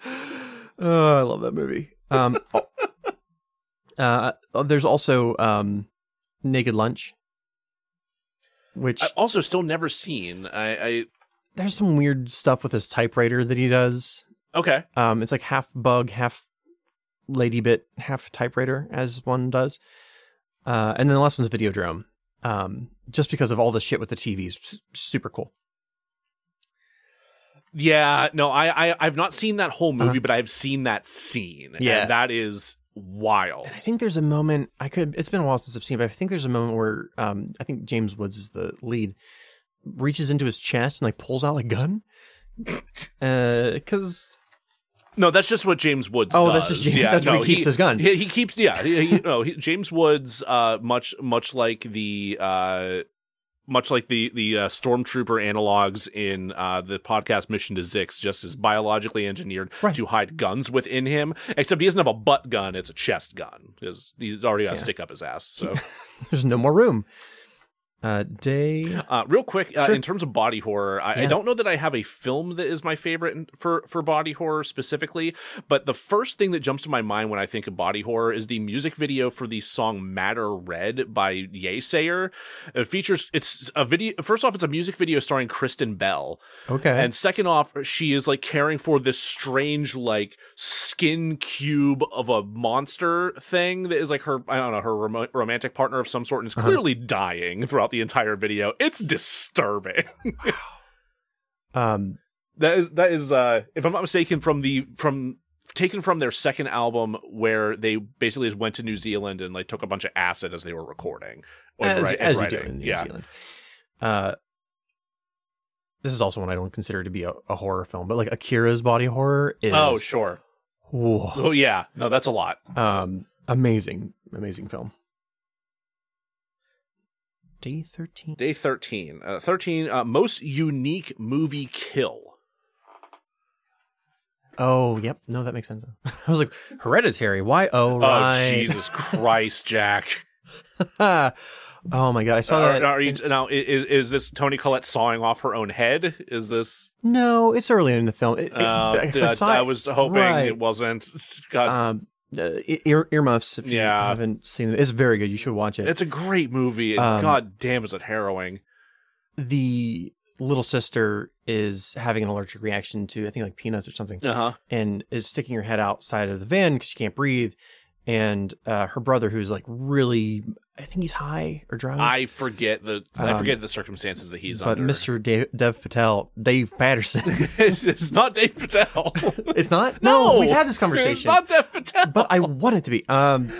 Oh, I love that movie. Um, uh, there's also um, Naked Lunch, which I've also still never seen. I, I there's some weird stuff with his typewriter that he does. Okay, um, it's like half bug, half lady bit, half typewriter, as one does. Uh, and then the last one's Videodrome, um, just because of all the shit with the T Vs, super cool. Yeah, no, I, I, I've not seen that whole movie, uh-huh. but I've seen that scene. Yeah. And that is wild. And I think there's a moment, I could, it's been a while since I've seen it, but I think there's a moment where, um, I think James Woods is the lead, reaches into his chest and like pulls out a gun. Uh, cause. No, that's just what James Woods oh, does. Oh, that's just James, yeah, that's no, where he keeps he, his gun. He, he keeps, yeah. he, he, no, he, James Woods, uh, much, much like the, uh, Much like the the uh, stormtrooper analogs in uh, the podcast Mission to Zix, just is biologically engineered right. to hide guns within him. Except he doesn't have a butt gun; it's a chest gun. He's, he's already got yeah. a stick up his ass. So there's no more room. Uh, day. Uh, real quick, sure. uh, in terms of body horror, I, yeah. I don't know that I have a film that is my favorite for for body horror specifically. But the first thing that jumps to my mind when I think of body horror is the music video for the song "Matter Red" by Yesayer. It features it's a video. First off, it's a music video starring Kristen Bell. Okay. And second off, she is like caring for this strange like skin cube of a monster thing that is like her I don't know her rom romantic partner of some sort and is uh-huh. clearly dying throughout the entire video. It's disturbing. um that is that is uh if I'm not mistaken from the from taken from their second album where they basically just went to New Zealand and like took a bunch of acid as they were recording or, as, and as you do in New yeah. Zealand. Uh this is also one I don't consider to be a, a horror film, but like Akira's body horror is oh sure whoa. oh yeah no that's a lot. um amazing amazing film. Day thirteen. Day thirteen. Uh, thirteen. Uh, most unique movie kill. Oh, yep. No, that makes sense. I was like, Hereditary. Why? Oh, right. Oh, Jesus Christ, Jack. Oh my God, I saw uh, that. Are you, now, is is this Toni Collette sawing off her own head? Is this? No, it's earlier in the film. It, it, uh, I, saw I was hoping right. it wasn't. God. Um, Uh, ear earmuffs if you yeah. haven't seen it. It's very good. You should watch it. It's a great movie. Um, God damn, is it harrowing. The little sister is having an allergic reaction to, I think, like peanuts or something, uh-huh. and is sticking her head outside of the van because she can't breathe. And uh, her brother, who's like really, I think he's high or drunk. I forget the I forget um, the circumstances that he's but under. But Mister Dave, Dev Patel, Dave Patterson. it's, it's not Dave Patel. It's not. No, no, we've had this conversation. It's not Dev Patel. But I want it to be. Um,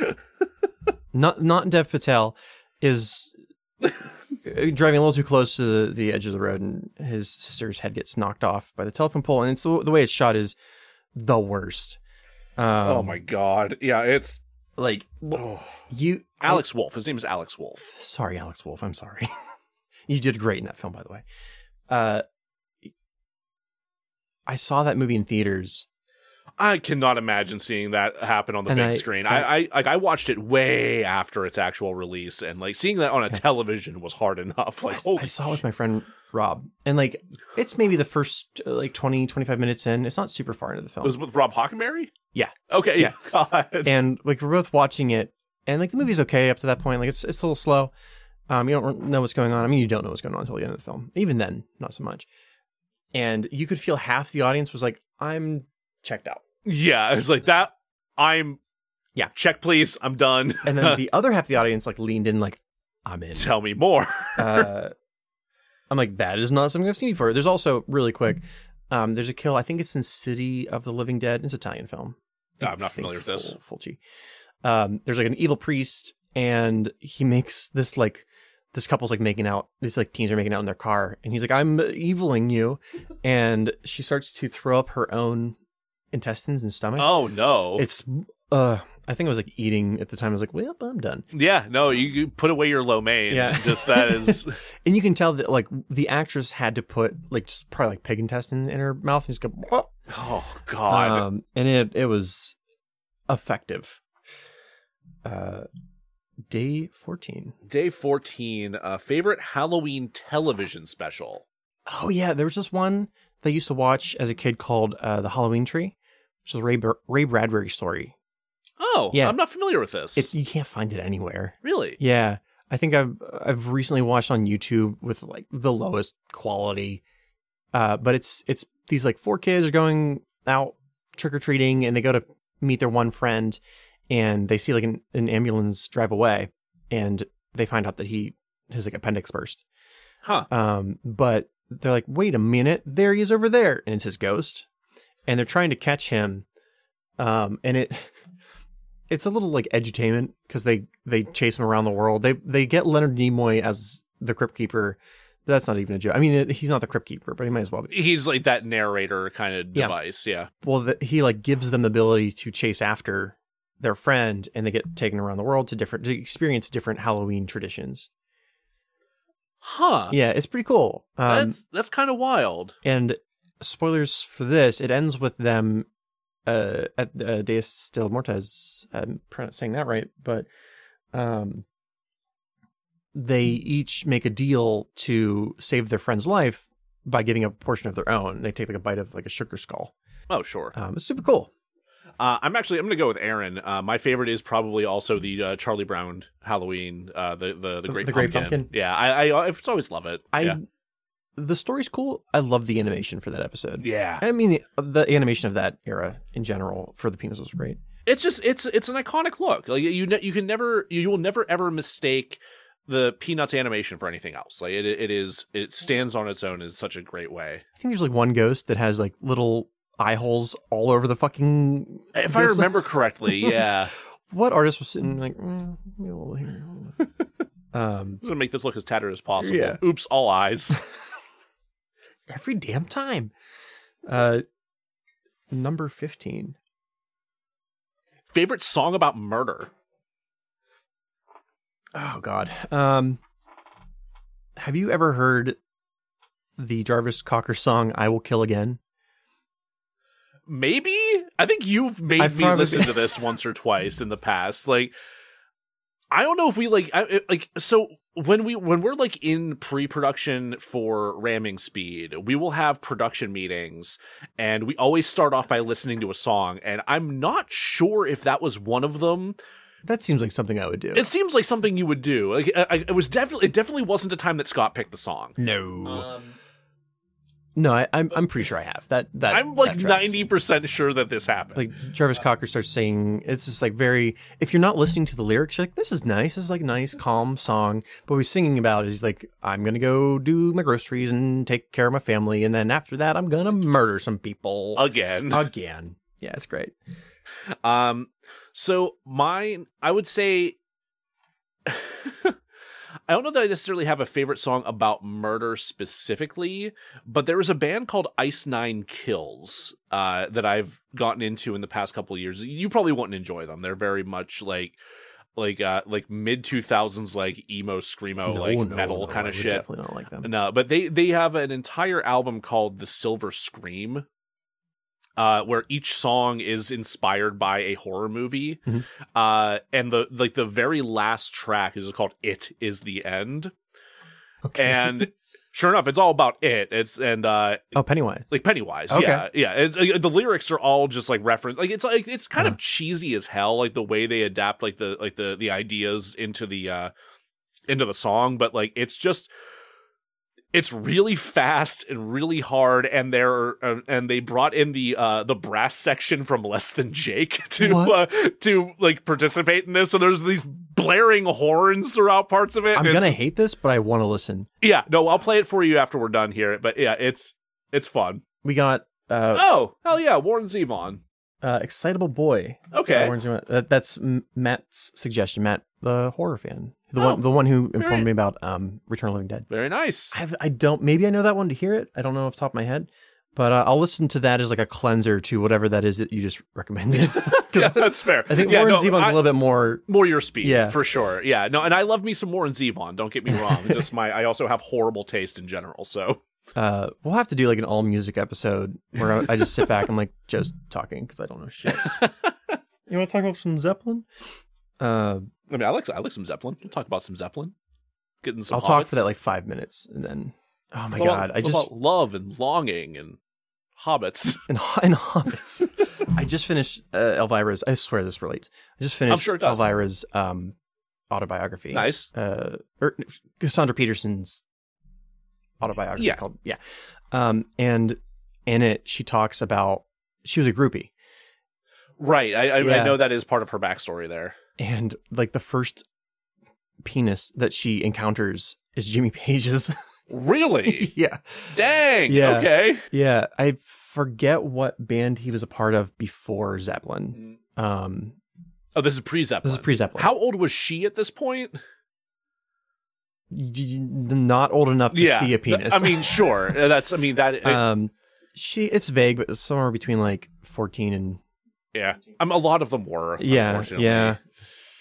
not not Dev Patel is driving a little too close to the, the edge of the road, and his sister's head gets knocked off by the telephone pole. And it's the, the way it's shot is the worst. Um, oh my God. Yeah, it's like oh. you, Alex Wolff. His name is Alex Wolff. Sorry, Alex Wolff. I'm sorry. You did great in that film, by the way. Uh, I saw that movie in theaters. I cannot imagine seeing that happen on the and big I, screen. I, I like I watched it way after its actual release, and like seeing that on a yeah. television was hard enough. Like I, I saw it with my friend Rob, and like it's maybe the first uh, like twenty, twenty-five minutes in. It's not super far into the film. It was with Rob Hockenberry? Yeah. Okay. Yeah. God. And like we're both watching it, and like the movie's okay up to that point. Like it's it's a little slow. Um, you don't know what's going on. I mean, you don't know what's going on until the end of the film. Even then, not so much. And you could feel half the audience was like, "I'm checked out." Yeah, it's like that. I'm yeah. Check, please. I'm done. And then the other half of the audience like leaned in, like, "I'm in. Tell me more." uh, I'm like, that is not something I've seen before. There's also really quick. Um, there's a kill. I think it's in City of the Living Dead. It's an Italian film. No, I'm not familiar with this. Fulci. Um, there's like an evil priest, and he makes this like. This couple's like making out, these like teens are making out in their car, and he's like, "I'm eviling you," and she starts to throw up her own intestines and stomach. Oh no! It's uh, I think I was like eating at the time. I was like, "Well, I'm done." Yeah, no, you, you put away your lo mein. Yeah, just that is, and you can tell that like the actress had to put like just probably like pig intestine in her mouth and just go. Whoa. Oh God! Um, and it it was effective. Uh. Day fourteen. Day fourteen. Uh, favorite Halloween television special. Oh yeah, there was this one that I used to watch as a kid called uh, "The Halloween Tree," which is Ray Bur Ray Bradbury's story. Oh, yeah. I'm not familiar with this. It's you can't find it anywhere. Really? Yeah, I think I've I've recently watched on YouTube with like the lowest quality, uh, but it's it's these like four kids are going out trick or treating, and they go to meet their one friend. And they see like an, an ambulance drive away, and they find out that he his like appendix burst. Huh. Um, but they're like, wait a minute, there he is over there, and it's his ghost. And they're trying to catch him. Um, and it it's a little like edutainment because they they chase him around the world. They they get Leonard Nimoy as the Crypt Keeper. That's not even a joke. I mean, he's not the Crypt Keeper, but he might as well be. He's like that narrator kind of device. Yeah. yeah. Well, the, he like gives them the ability to chase after their friend, and they get taken around the world to different to experience different Halloween traditions. Huh. Yeah, it's pretty cool. Um, that's that's kind of wild. And spoilers for this, it ends with them uh, at uh, Deus de los Muertos. I'm probably not saying that right, but um, they each make a deal to save their friend's life by giving up a portion of their own. They take like a bite of like a sugar skull. Oh, sure. Um, it's super cool. Uh, I'm actually, I'm going to go with Aaron. Uh, my favorite is probably also the uh, Charlie Brown Halloween, uh, the, the, the Great the Pumpkin. Pumpkin. Yeah, I, I, I always love it. I, yeah. The story's cool. I love the animation for that episode. Yeah. I mean, the, the animation of that era in general for the penis was great. It's just, it's it's an iconic look. Like you you can never, you will never ever mistake the Peanuts animation for anything else. Like it, it is, it stands on its own in such a great way. I think there's like one ghost that has like little eye holes all over the fucking... If I remember correctly, yeah. What artist was sitting like, mm, we'll hear, we'll um, I'm going to make this look as tattered as possible. Yeah. Oops, all eyes. Every damn time. Uh, number fifteen. Favorite song about murder? Oh, God. Um, have you ever heard the Jarvis Cocker song, "I Will Kill Again"? Maybe? I think you've made I've me listen to this once or twice in the past. Like, I don't know if we like, I, like, so when we, when we're like in pre-production for Ramming Speed, we will have production meetings, and we always start off by listening to a song. And I'm not sure if that was one of them. That seems like something I would do. It seems like something you would do. Like, I, I, it was definitely, it definitely wasn't a time that Scott picked the song. No. Um, No, I, I'm I'm pretty sure I have that. That I'm like ninety percent sure that this happened. Like Jarvis Cocker starts singing, it's just like very. If you're not listening to the lyrics, you're like, this is nice. This is like a nice, calm song. But what he's singing about is he's like, I'm gonna go do my groceries and take care of my family, and then after that, I'm gonna murder some people again, again. Yeah, it's great. Um, so mine, I would say. I don't know that I necessarily have a favorite song about murder specifically, but there was a band called Ice Nine Kills uh, that I've gotten into in the past couple of years. You probably won't enjoy them. They're very much like like uh, like mid two thousands like emo screamo no, like no, metal no, kind of shit. Definitely not like them. No, but they they have an entire album called The Silver Scream. Uh, where each song is inspired by a horror movie, mm-hmm. uh, and the like the very last track is called "It Is the End," okay. and sure enough, it's all about it. It's and uh, oh, Pennywise, like Pennywise, okay. yeah, yeah. It's, uh, the lyrics are all just like reference, like it's like it's kind uh-huh. of cheesy as hell, like the way they adapt like the like the the ideas into the uh, into the song, but like it's just. It's really fast and really hard, and they're uh, and they brought in the uh, the brass section from Less Than Jake to uh, to like participate in this. So there's these blaring horns throughout parts of it. I'm gonna hate this, but I want to listen. Yeah, no, I'll play it for you after we're done here. But yeah, it's it's fun. We got uh, oh hell yeah, Warren Zevon, uh, Excitable Boy. Okay, uh, Warren Zevon. That, that's Matt's suggestion. Matt, the horror fan. The oh, one, the one who informed me about um, Return of the Living Dead. Very nice. I've, I don't. Maybe I know that one to hear it. I don't know off the top of my head, but uh, I'll listen to that as like a cleanser to whatever that is that you just recommended. Yeah, that's fair. I think yeah, Warren no, Zevon's I, a little bit more more your speed, yeah, for sure. Yeah, no, and I love me some Warren Zevon. Don't get me wrong. It's just my, I also have horrible taste in general. So uh, we'll have to do like an all music episode where I, I just sit back and like just talking because I don't know shit. You want to talk about some Zeppelin? Uh, I mean, I like I like some Zeppelin. We'll talk about some Zeppelin. Getting some. I'll hobbits. talk for that like five minutes, and then oh my what god, about, I just about love and longing and hobbits and, and hobbits. I just finished uh, Elvira's. I swear this relates. I just finished I'm sure it does. Elvira's um, autobiography. Nice. Uh, or Cassandra Peterson's autobiography. Yeah. Called yeah. Um, and in it, she talks about she was a groupie. Right. I I, yeah. I know that is part of her backstory there. And like the first penis that she encounters is Jimmy Page's. Really? Yeah. Dang. Yeah. Okay. Yeah. I forget what band he was a part of before Zeppelin. Um, oh, this is pre-Zeppelin. This is pre-Zeppelin. How old was she at this point? Not old enough to yeah, see a penis. I mean, sure. That's. I mean that. It, um, she. It's vague, but somewhere between like fourteen and. Yeah, um, a lot of them were. Yeah, unfortunately. Yeah.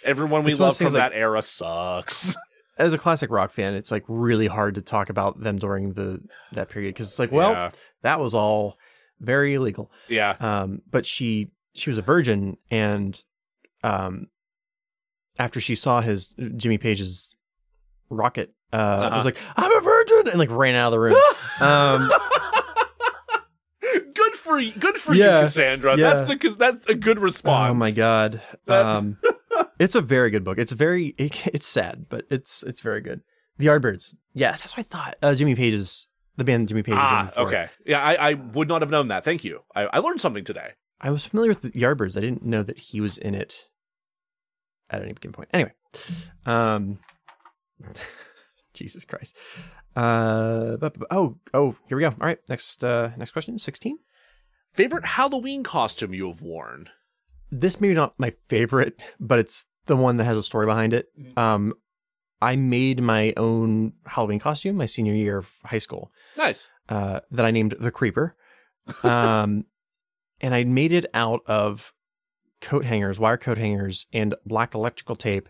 Everyone we love from that like, era sucks. As a classic rock fan, it's like really hard to talk about them during the that period because it's like, well, yeah. that was all very illegal. Yeah. Um, but she she was a virgin, and um, after she saw his Jimmy Page's rocket, uh, uh-huh. I was like, I'm a virgin, and like ran out of the room. um, For, good for yeah, you, Cassandra. Yeah. That's the that's a good response. Oh my god, um, it's a very good book. It's very it, it's sad, but it's it's very good. The Yardbirds. Yeah, that's what I thought. Uh, Jimmy Page's the band. Jimmy Page. Ah, was okay. Yeah, I, I would not have known that. Thank you. I, I learned something today. I was familiar with the Yardbirds. I didn't know that he was in it at any given point. Anyway, um, Jesus Christ. Uh, but, but, oh oh, here we go. All right, next uh, next question. sixteen. Favorite Halloween costume you have worn? This maybe not my favorite, but it's the one that has a story behind it. Um, I made my own Halloween costume my senior year of high school. Nice. Uh, that I named The Creeper. Um, and I made it out of coat hangers, wire coat hangers, and black electrical tape.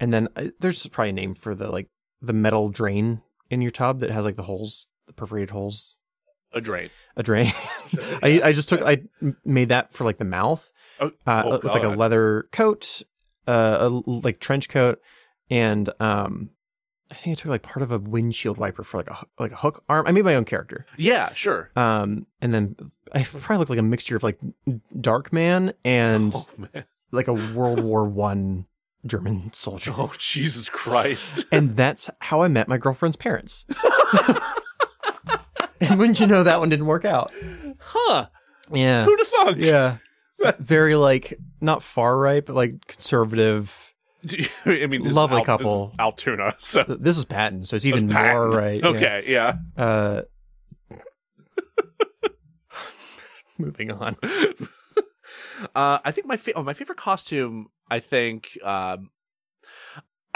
And then uh, there's probably a name for the like the metal drain in your tub that has like the holes, the perforated holes. A drain. A drain. Sure, yeah. I I just took I made that for like the mouth, oh, uh, oh, with like a leather coat, uh, a, like trench coat, and um, I think I took like part of a windshield wiper for like a like a hook arm. I made my own character. Yeah, sure. Um, and then I probably look like a mixture of like Darkman and oh, man. like a World War One German soldier. Oh Jesus Christ! And that's how I met my girlfriend's parents. And wouldn't you know that one didn't work out? Huh. Yeah. Who the fuck? Yeah. Very, like, not far right, but, like, conservative, I mean, this lovely is Al couple. This is Altoona. So. This is Patton, so it's even Patton. more right. Okay, yeah. yeah. Uh, moving on. uh, I think my, fa oh, my favorite costume, I think... Um,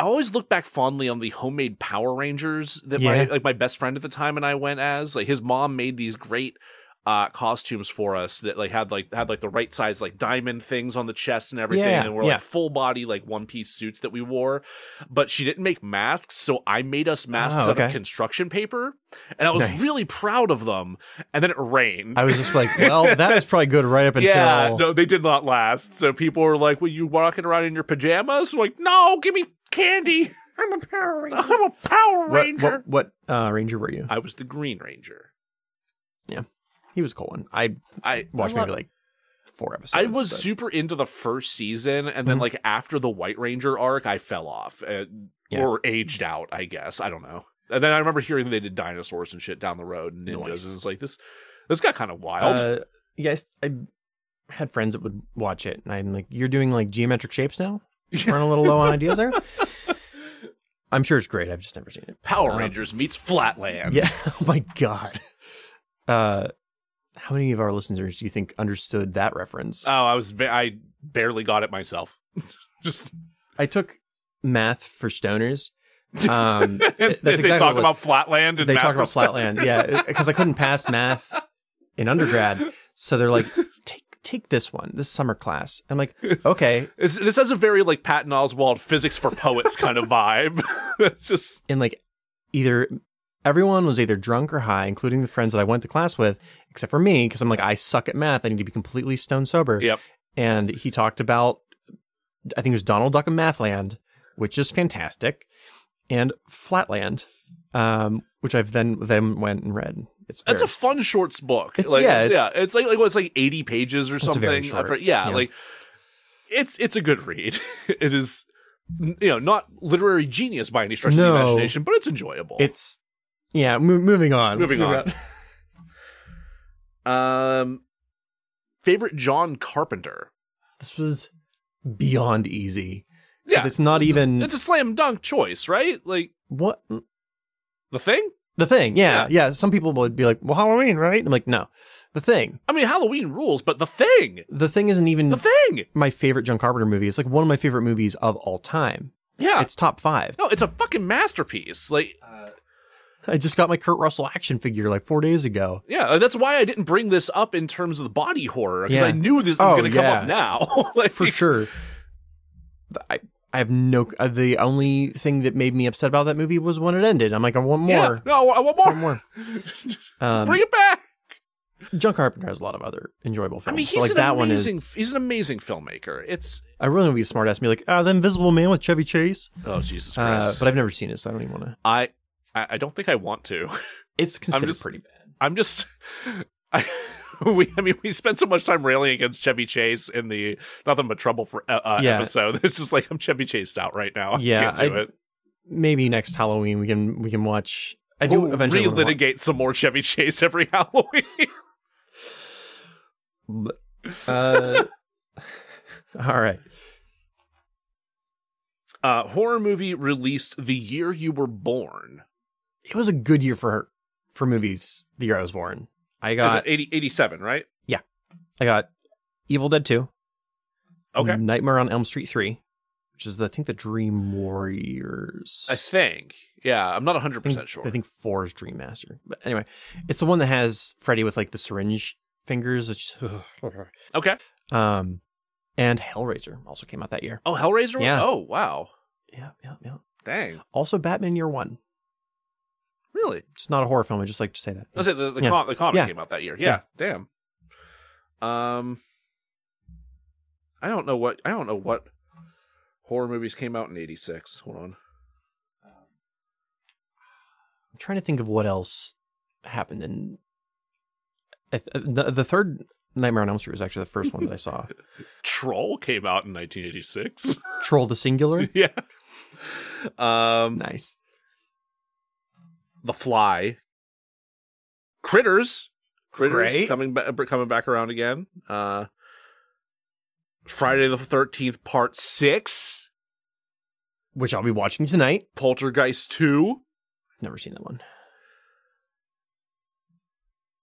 I always look back fondly on the homemade Power Rangers that yeah. my like my best friend at the time and I went as. Like his mom made these great uh, costumes for us that like had like had like the right size like diamond things on the chest and everything, yeah. and were yeah. like full body like one piece suits that we wore. But she didn't make masks, so I made us masks oh, okay. out of construction paper, and I was nice. really proud of them. And then it rained. I was just like, well, that is probably good right up until yeah. No, they did not last. So people were like, "Well, you walking around in your pajamas?" I'm like, no, give me candy. I'm a Power Ranger. I'm a Power Ranger. What, what, what uh, Ranger were you? I was the Green Ranger. Yeah. He was a cool one. I, I watched I maybe like four episodes. I was but... super into the first season. And then mm-hmm. like after the White Ranger arc, I fell off uh, yeah. or aged out, I guess. I don't know. And then I remember hearing they did dinosaurs and shit down the road. And nice. It was like this, this got kind of wild. Uh, yes. I had friends that would watch it. And I'm like, you're doing like geometric shapes now? Run a little low on ideas there. I'm sure it's great. I've just never seen it. Power um, Rangers meets Flatland. Yeah. Oh my God. Uh, how many of our listeners do you think understood that reference? Oh, I was ba- I barely got it myself. Just I took math for stoners. Um, that's exactly they talk about Flatland. And they math talk about Flatland. Stoners. Yeah, because I couldn't pass math in undergrad, so they're like, take. Take this one, this summer class. I'm like, okay. This has a very like Patton Oswalt physics for poets kind of vibe. It's just and like either everyone was either drunk or high, including the friends that I went to class with, except for me, because I'm like, I suck at math. I need to be completely stone sober. Yep. And he talked about, I think it was Donald Duck in Mathland, which is fantastic, and Flatland, um, which I've then then went and read. It's That's a fun shorts book. It's, like, yeah, it's, yeah, it's like like well, it's like eighty pages or it's something. Very short. After, yeah, yeah, like it's it's a good read. It is, you know, not literary genius by any stretch no. of the imagination, but it's enjoyable. It's yeah. Mo- moving on. Moving on. um, favorite John Carpenter. This was beyond easy. Yeah, it's not it's even. A, it's a slam dunk choice, right? Like what? The Thing. The Thing, yeah, yeah, yeah. Some people would be like, well, Halloween, right? I'm like, no. The Thing. I mean, Halloween rules, but The Thing. The Thing isn't even the thing. My favorite John Carpenter movie. It's like one of my favorite movies of all time. Yeah. It's top five. No, it's a fucking masterpiece. Like, uh, I just got my Kurt Russell action figure like four days ago. Yeah, that's why I didn't bring this up in terms of the body horror, because yeah. I knew this was oh, going to yeah. come up now. Like, for sure. I... I have no. Uh, the only thing that made me upset about that movie was when it ended. I'm like, I want more. Yeah, no, I want more. I want more. Um, Bring it back. John Carpenter has a lot of other enjoyable films. I mean, he's so, like, an that amazing. One is, he's an amazing filmmaker. It's. I really want to be a smartass and be like, ah, oh, the Invisible Man with Chevy Chase. Oh Jesus Christ! Uh, but I've never seen it, so I don't even want to. I, I don't think I want to. It's considered I'm just, pretty bad. I'm just. I, We, I mean, we spent so much time railing against Chevy Chase in the Nothing But Trouble for uh, yeah. episode. It's just like, I'm Chevy Chased out right now. I yeah, can't do I, it. Maybe next Halloween we can we can watch. I do we'll eventually relitigate some more Chevy Chase every Halloween. uh, all right. Uh, horror movie released the year you were born. It was a good year for for movies. The year I was born. I got eighty, eighty-seven, right? Yeah. I got Evil Dead Two. Okay. Nightmare on Elm Street Three, which is the, I think the Dream Warriors. I think. Yeah, I'm not one hundred percent I think, sure. I think four is Dream Master. But anyway, it's the one that has Freddy with like the syringe fingers. Which, okay. Um, and Hellraiser also came out that year. Oh, Hellraiser? Yeah. Oh, wow. Yeah, yeah, yeah. Dang. Also, Batman Year One. Really? It's not a horror film. I just like to say that. I said the the, yeah. com- the comic yeah. came out that year. Yeah. yeah. Damn. Um, I don't know what I don't know what horror movies came out in eighty-six. Hold on. I'm trying to think of what else happened in the the third Nightmare on Elm Street was actually the first one that I saw. Troll came out in nineteen eighty-six. Troll the Singular? Yeah. Um, nice. The Fly, Critters, Critters Great. coming back, coming back around again. Uh, Friday the thirteenth, Part Six, which I'll be watching tonight. Poltergeist Two, never seen that one.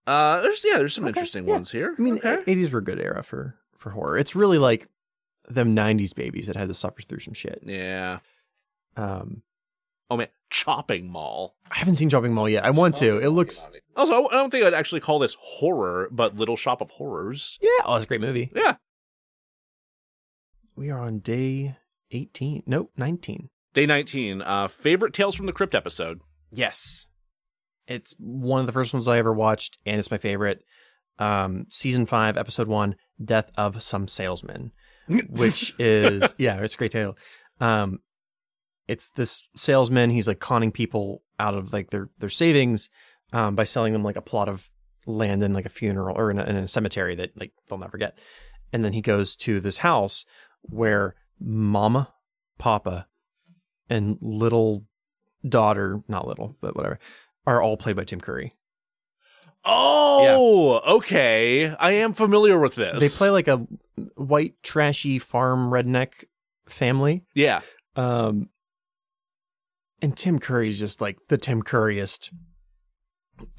Uh, there's yeah, there's some okay, interesting yeah. ones here. I mean, eighties okay. were a good era for for horror. It's really like them nineties babies that had to suffer through some shit. Yeah. Um, oh man, Chopping Mall. I haven't seen Chopping Mall yet. I want to. It looks. Also, I don't think I'd actually call this horror, but Little Shop of Horrors. Yeah, oh, it's a great movie. Yeah. We are on day eighteen. Nope, nineteen. Day nineteen. Uh, favorite Tales from the Crypt episode. Yes. It's one of the first ones I ever watched, and it's my favorite. Um, season five, episode one, Death of Some Salesman, which is, yeah, it's a great title. Um, it's this salesman. He's like conning people out of like their, their savings, um, by selling them like a plot of land in like a funeral or in a, in a cemetery that like they'll never get. And then he goes to this house where mama, papa, and little daughter, not little, but whatever, are all played by Tim Curry. Oh, yeah. Okay. I am familiar with this. They play like a white, trashy farm redneck family. Yeah. Um, and Tim Curry is just like the Tim Curryest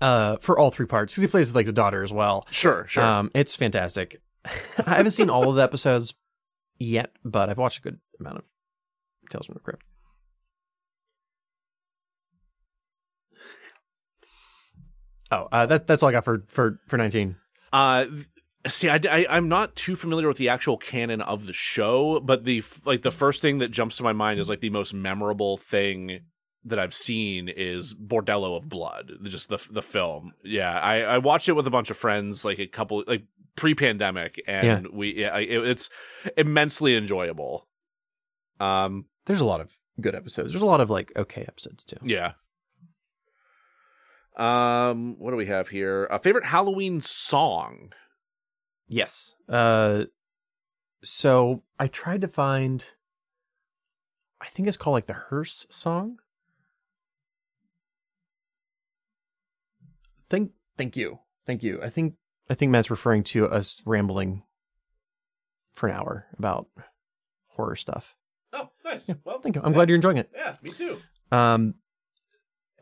uh, for all three parts, because he plays like the daughter as well. Sure, sure. Um, it's fantastic. I haven't seen all of the episodes yet, but I've watched a good amount of Tales from the Crypt. Oh, uh, that, that's all I got for, for, for nineteen. Uh, see, I, I, I'm not too familiar with the actual canon of the show, but the like the first thing that jumps to my mind is like the most memorable thing that I've seen is Bordello of Blood, just the the film. Yeah, I, I watched it with a bunch of friends, like a couple, like pre-pandemic, and yeah. we yeah, it, it's immensely enjoyable. Um, there's a lot of good episodes. There's a lot of like okay episodes too. Yeah. Um, what do we have here? A favorite Halloween song? Yes. Uh, so I tried to find, I think it's called like the Hearse song. Thank, thank you. Thank you. I think, I think Matt's referring to us rambling for an hour about horror stuff. Oh, nice. Yeah. Well, thank you. I'm yeah. glad you're enjoying it. Yeah, me too. Um,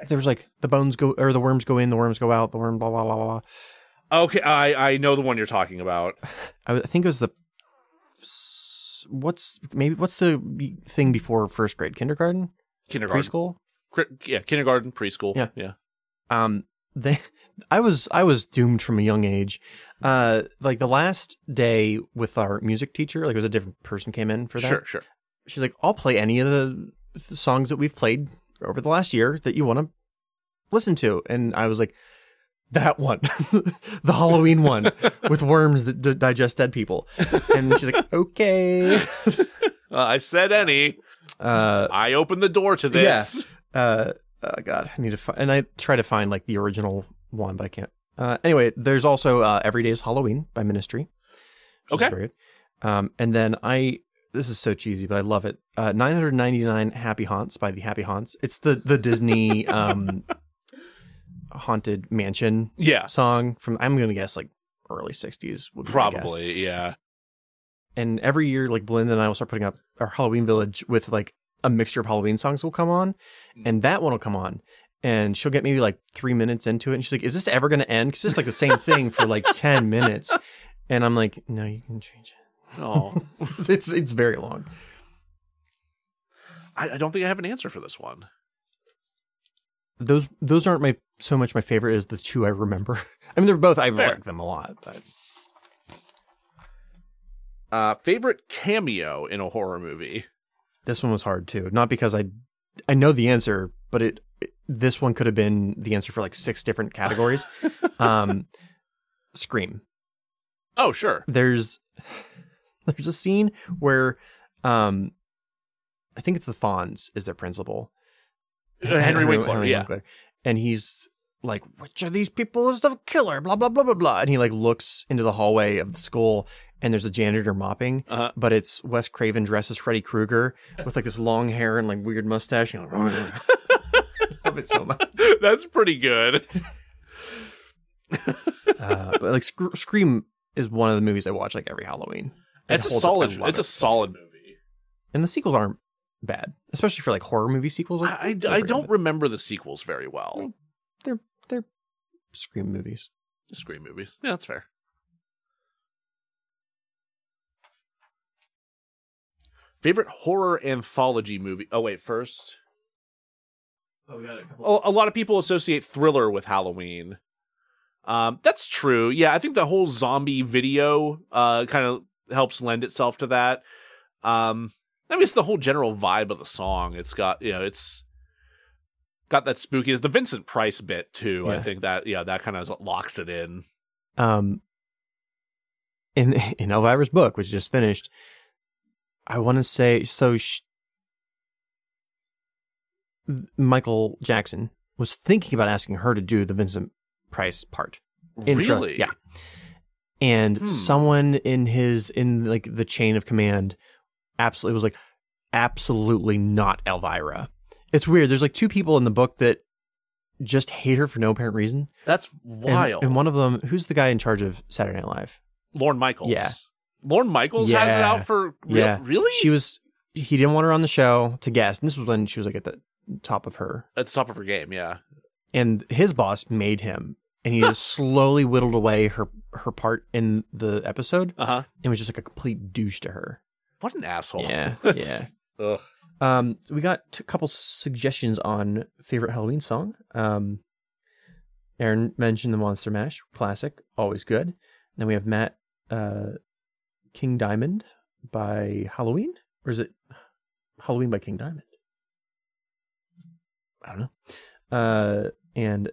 There was like the bones go or the worms go in, the worms go out, the worm blah blah blah blah. Okay, I I know the one you're talking about. I think it was the what's maybe what's the thing before first grade, kindergarten, kindergarten, preschool, yeah, kindergarten, preschool, yeah, yeah. Um, they, I was I was doomed from a young age. Uh, like the last day with our music teacher, like it was a different person came in for that. Sure, sure. She's like, I'll play any of the, the songs that we've played over the last year that you want to listen to. And I was like, that one, the Halloween one with worms that d digest dead people. And she's like, okay. uh, I said any, uh, I opened the door to this. Yeah. Uh, oh God, I need to find, and I try to find like the original one, but I can't. Uh, anyway, there's also, uh, Every Day is Halloween by Ministry. Okay. Very good. Um, and then I, this is so cheesy, but I love it. Uh, nine hundred ninety-nine Happy Haunts by the Happy Haunts. It's the the Disney um, haunted mansion yeah. song from, I'm going to guess, like early sixties. Would be probably, yeah. And every year, like Belinda and I will start putting up our Halloween Village with like a mixture of Halloween songs will come on, and that one will come on. And she'll get maybe like three minutes into it, and she's like, is this ever going to end? Because it's like the same thing for like ten minutes. And I'm like, no, you can change it. Oh, it's it's very long. I, I don't think I have an answer for this one. Those those aren't my so much my favorite as the two I remember. I mean, they're both I like them a lot. But uh, favorite cameo in a horror movie. This one was hard too. Not because I I know the answer, but it, it this one could have been the answer for like six different categories. um, Scream. Oh sure. There's. There's a scene where, um, I think it's the Fonz is their principal, Henry, Henry Winkler, Henry yeah. Winkler. And he's like, which of these people is the killer? Blah blah blah blah blah. And he like looks into the hallway of the school, and there's a janitor mopping, uh-huh. but it's Wes Craven dressed as Freddy Krueger with like this long hair and like weird mustache. You know, I love it so much. That's pretty good. uh, but like Sc- Scream is one of the movies I watch like every Halloween. It's a solid. It's a solid movie, and the sequels aren't bad, especially for like horror movie sequels. I, I, I don't remember the sequels very well. They're they're Scream movies. Scream movies. Yeah, that's fair. Favorite horror anthology movie? Oh, wait, first. Oh, we got a couple. A lot of people associate thriller with Halloween. Um, that's true. Yeah, I think the whole zombie video uh, kind of helps lend itself to that. Um, I mean, it's the whole general vibe of the song. It's got, you know, it's got that spookiness. The Vincent Price bit, too. Yeah. I think that, yeah, that kind of locks it in. Um, in, in Elvira's book, which just finished, I want to say, so she, Michael Jackson was thinking about asking her to do the Vincent Price part. Really? Yeah. And hmm. someone in his, in like the chain of command, absolutely was like, absolutely not Elvira. It's weird. There's like two people in the book that just hate her for no apparent reason. That's wild. And, and one of them, who's the guy in charge of Saturday Night Live? Lorne Michaels. Yeah. Lorne Michaels yeah. has it out for real? Yeah. Really? She was, he didn't want her on the show to guest. And this was when she was like at the top of her. At the top of her game, yeah. And his boss made him. And he just slowly whittled away her, her part in the episode. Uh-huh. And was just like a complete douche to her. What an asshole. Yeah. yeah. Ugh. Um, we got a couple suggestions on favorite Halloween song. Um, Aaron mentioned the Monster Mash. Classic. Always good. And then we have Matt... Uh, King Diamond by Halloween, or is it Halloween by King Diamond? I don't know. Uh, and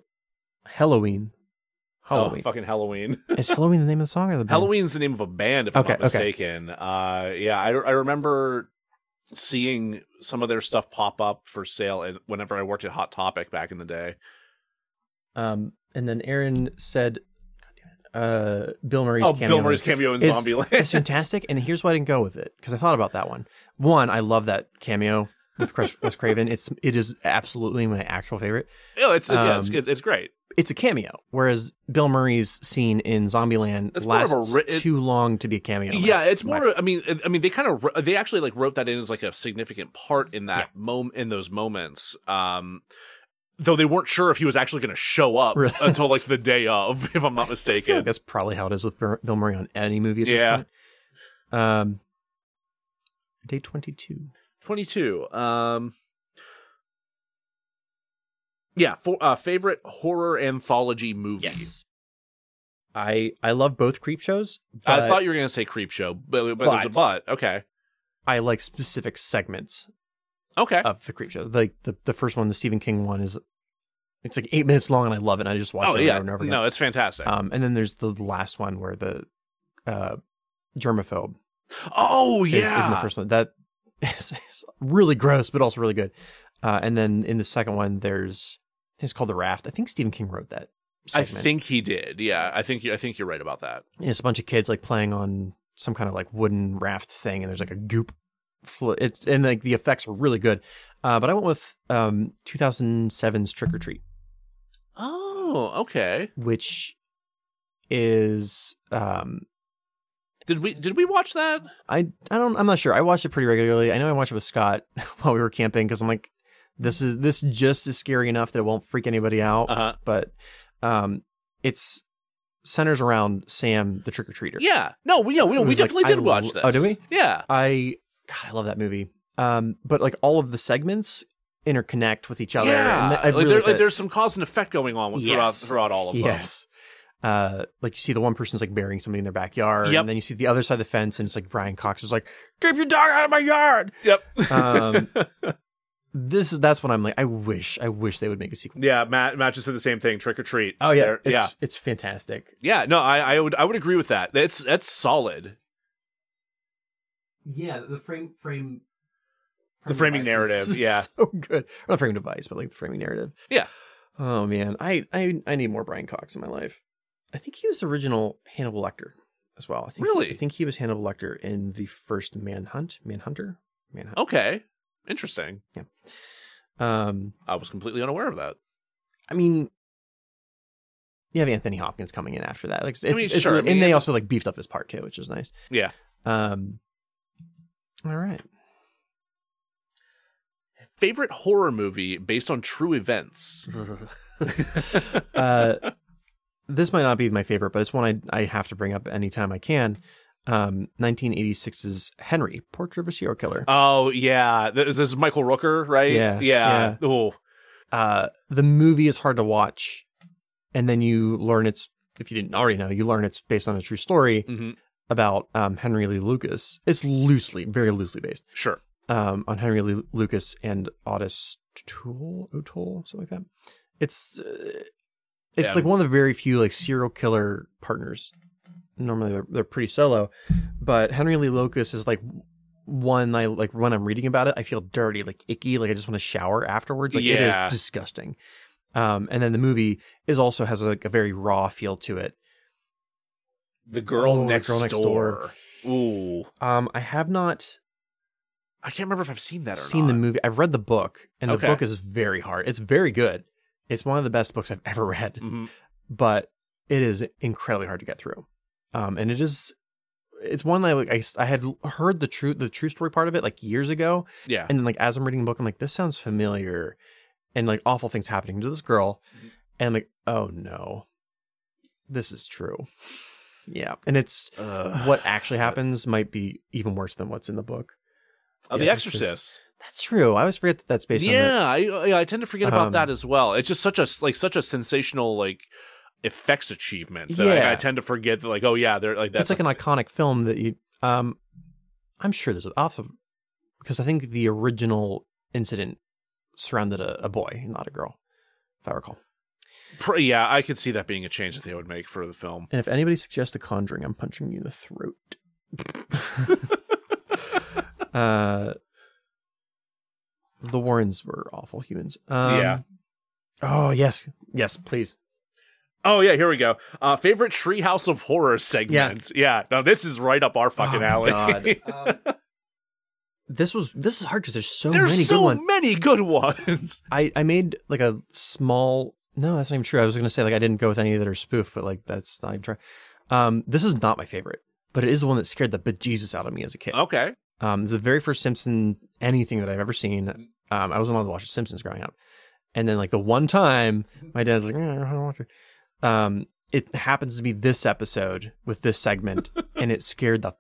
Halloween, Halloween, oh, fucking Halloween. Is Halloween the name of the song or the band? Halloween's the name of a band, if okay, I'm not mistaken. Okay. Uh, yeah, I, I remember seeing some of their stuff pop up for sale, and whenever I worked at Hot Topic back in the day. Um, and then Aaron said. Uh, Bill Murray's oh, cameo. Bill Murray's cameo in it's, Zombieland. It's fantastic, and here's why I didn't go with it, because I thought about that one. One, I love that cameo with Chris Wes Craven. It's it is absolutely my actual favorite. Yeah, it's um, yeah, it's, it's great. It's a cameo, whereas Bill Murray's scene in Zombieland it's lasts ri- too long to be a cameo. Yeah, like, it's more. I mean, I mean, they kind of they actually like wrote that in as like a significant part in that yeah. moment in those moments. Um. Though they weren't sure if he was actually going to show up really? until like the day of, if I'm not mistaken. I feel like that's probably how it is with Bill Murray on any movie at this yeah. point. Um, day twenty-two. twenty-two. Um, yeah, for, uh, favorite horror anthology movie. Yes. I I love both Creepshows. I thought you were going to say Creepshow, but, but, but there's a but. Okay. I like specific segments. Okay. Of the Creepshow. Like the, the first one, the Stephen King one, is it's like eight minutes long and I love it. And I just watch oh, it yeah. over and over again. No, it's fantastic. Um, and then there's the last one where the uh, germaphobe. Oh, yeah. Is, is in the first one. That is, is really gross, but also really good. Uh, and then in the second one, there's, I think it's called The Raft. I think Stephen King wrote that segment. I think he did. Yeah. I think, you, I think you're right about that. And it's a bunch of kids like playing on some kind of like wooden raft thing and there's like a goop. It's and like the effects are really good, uh, but I went with um, two thousand seven's Trick or Treat. Oh, okay. Which is um, did we did we watch that? I I don't I'm not sure. I watched it pretty regularly. I know I watched it with Scott while we were camping because I'm like, this is this just is scary enough that it won't freak anybody out. Uh-huh. But um, it's. Centers around Sam the trick or treater. Yeah, no, we yeah, we we definitely like, did I, watch this. Oh, did we? Yeah, I. God, I love that movie. Um, but like all of the segments interconnect with each other. Yeah, and I like, really there, like that, there's some cause and effect going on with, yes. throughout throughout all of them. Yes, uh, like you see the one person's like burying somebody in their backyard, yep. and then you see the other side of the fence, and it's like Brian Cox is like, "Keep your dog out of my yard." Yep. Um, this is that's what I'm like. I wish, I wish they would make a sequel. Yeah, Matt, Matt just said the same thing. Trick or treat. Oh yeah, it's, yeah, it's fantastic. Yeah, no, I, I would, I would agree with that. That's that's solid. Yeah, the frame, frame, frame the framing narrative. Is yeah, so good. Not framing device, but like the framing narrative. Yeah. Oh man, I, I, I need more Brian Cox in my life. I think he was the original Hannibal Lecter as well. I think really, I think he was Hannibal Lecter in the first Manhunt, Manhunter, Manhunt. Okay. Interesting. Yeah. Um, I was completely unaware of that. I mean, you have Anthony Hopkins coming in after that. Like, it's, I mean, it's sure. really, I mean, and they also like beefed up his part too, which is nice. Yeah. Um. All right. Favorite horror movie based on true events. uh, this might not be my favorite, but it's one I I have to bring up anytime I can. um, nineteen eighty-six's Henry, Portrait of a Serial Killer. Oh, yeah. This is Michael Rooker, right? Yeah. Yeah. yeah. Oh. Uh, the movie is hard to watch. And then you learn it's, if you didn't already know, you learn it's based on a true story mm-hmm. about um, Henry Lee Lucas. It's loosely, very loosely based. Sure. Um, on Henry Lee Lucas and Otis Toole, O'Toole, something like that. It's uh, it's yeah. like one of the very few like serial killer partners. Normally they're they're pretty solo, but Henry Lee Lucas is like one I like when I'm reading about it, I feel dirty, like icky, like I just want to shower afterwards. Like yeah. it is disgusting. Um, and then the movie is also has like a very raw feel to it. The Girl, oh, next, the girl next Door. door. Ooh. Um, I have not. I can't remember if I've seen that or seen not. Seen the movie. I've read the book, and the okay. book is very hard. It's very good. It's one of the best books I've ever read, mm-hmm. but it is incredibly hard to get through. Um, and it is, it's one that like, I, I had heard the true, the true story part of it like years ago. Yeah. And then like, as I'm reading the book, I'm like, this sounds familiar, and like awful things happening to this girl. Mm-hmm. And I'm like, oh no, this is true. Yeah. And it's uh, what actually happens might be even worse than what's in the book. Oh, yeah, The Exorcist. Just, that's true. I always forget that that's based yeah, on Yeah, I, I tend to forget about um, that as well. It's just such a like such a sensational like effects achievement that yeah. I, I tend to forget that like oh yeah, they're like that's It's like a, an iconic film that you um I'm sure there's off of because I think the original incident surrounded a, a boy, not a girl, if I recall. Yeah, I could see that being a change that they would make for the film. And if anybody suggests The Conjuring, I'm punching you in the throat. Uh, the Warrens were awful humans. Um, yeah. Oh, yes. Yes, please. Oh, yeah, here we go. Uh, favorite Treehouse of Horror segments. Yeah. yeah. Now, this is right up our fucking oh, alley. God. um, this was, this is hard because there's so there's many so good ones. There's so many good ones. I, I made like a small, no, that's not even true. I was going to say like I didn't go with any that are spoofed, but like that's not even true. Um, this is not my favorite, but it is the one that scared the bejesus out of me as a kid. Okay. Um, the very first Simpson anything that I've ever seen. Um, I wasn't allowed to watch The Simpsons growing up, and then like the one time my dad's like, eh, I don't watch it. Um, it happens to be this episode with this segment, and it scared the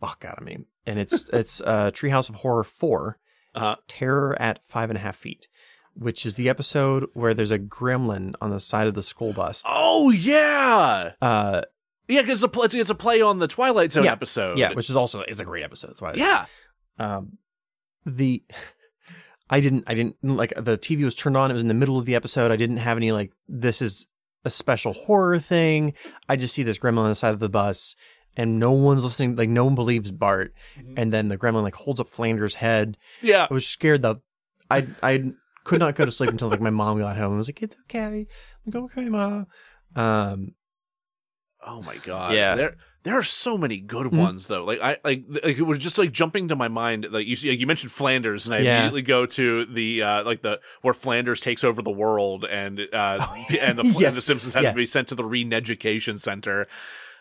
fuck out of me. And it's it's uh, Treehouse of Horror four, uh-huh. Terror at Five and a Half Feet, which is the episode where there's a gremlin on the side of the school bus. Oh yeah. Uh. Yeah, because it's, it's a play on the Twilight Zone yeah. episode. Yeah, which is also is a great episode. That's why yeah. Um, the I didn't I didn't like the T V was turned on. It was in the middle of the episode. I didn't have any like this is a special horror thing. I just see this gremlin on the side of the bus, and no one's listening. Like no one believes Bart. Mm-hmm. And then the gremlin like holds up Flanders' head. Yeah, I was scared. The I I could not go to sleep until like my mom got home. I was like, it's okay. I'm like, okay, mom. Um. Oh my god! Yeah, there there are so many good ones though. Like I like, like it was just like jumping to my mind. Like you see, like you mentioned Flanders, and I yeah. immediately go to the uh, like the where Flanders takes over the world, and uh, oh, yeah. and, the, yes. and the Simpsons have yeah. to be sent to the Reneducation Center.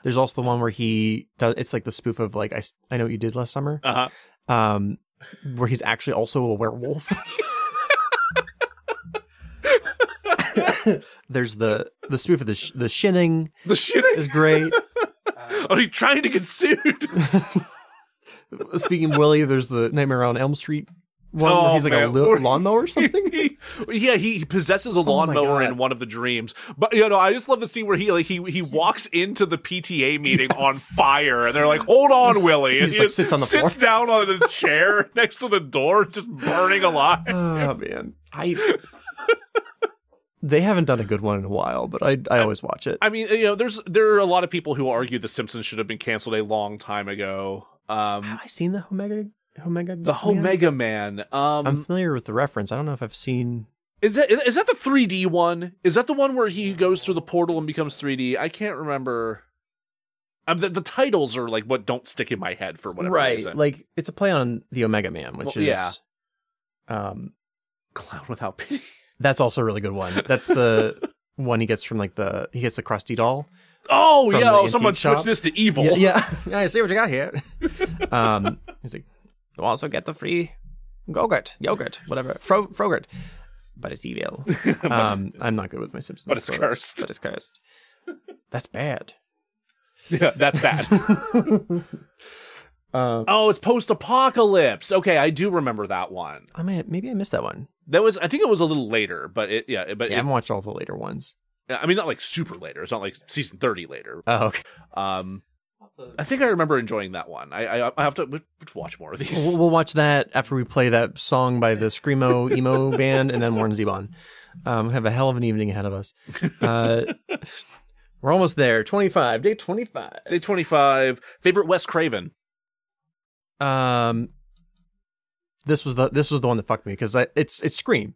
There's also the one where he does. It's like the spoof of like I I know what you did last summer. Uh huh. Um, where he's actually also a werewolf. There's the the spoof of the sh the shinning. The shinning is great. Uh, Are you trying to get sued? Speaking of Willie, there's the Nightmare on Elm Street one oh, where he's like man. a lawnmower or something. He, he, yeah, he possesses a lawnmower oh in one of the dreams. But you know, I just love the scene where he like he he walks into the P T A meeting yes. on fire, and they're like, "Hold on, Willie!" And he, he like, sits on the sits floor. down on the chair next to the door, just burning alive. Oh man, I. They haven't done a good one in a while, but I I always watch it. I mean, you know, there's there are a lot of people who argue The Simpsons should have been canceled a long time ago. Um, have I seen the Omega Omega the Omega Man? Um, I'm familiar with the reference. I don't know if I've seen. Is that is that the three D one? Is that the one where he goes through the portal and becomes three D? I can't remember. Um, the, the titles are like what don't stick in my head for whatever right. reason. Right, like it's a play on the Omega Man, which well, is yeah. um, Clown Without Pity. That's also a really good one. That's the one he gets from like the he gets the Krusty doll. Oh yeah, oh, someone switched this to evil. Yeah, yeah. yeah, I see what you got here. Um, he's like, you also get the free yogurt, yogurt, whatever, Fro frogurt, but it's evil. Um, I'm not good with my Simpsons, but it's cursed. But it's cursed. That's bad. Yeah, that's that. uh, oh, it's post-apocalypse. Okay, I do remember that one. I mean, maybe I missed that one. That was, I think it was a little later, but it, yeah, but yeah, it, I haven't watched all the later ones. I mean, not like super later. It's not like season thirty later. Oh, okay. Um, I think I remember enjoying that one. I I, I have to we'll watch more of these. We'll, we'll watch that after we play that song by the Screamo Emo band and then Warren Zevon. Um, have a hell of an evening ahead of us. Uh, we're almost there. twenty-five. Day twenty-five. Day twenty-five. Favorite Wes Craven? Um, this was the this was the one that fucked me because it's it's Scream,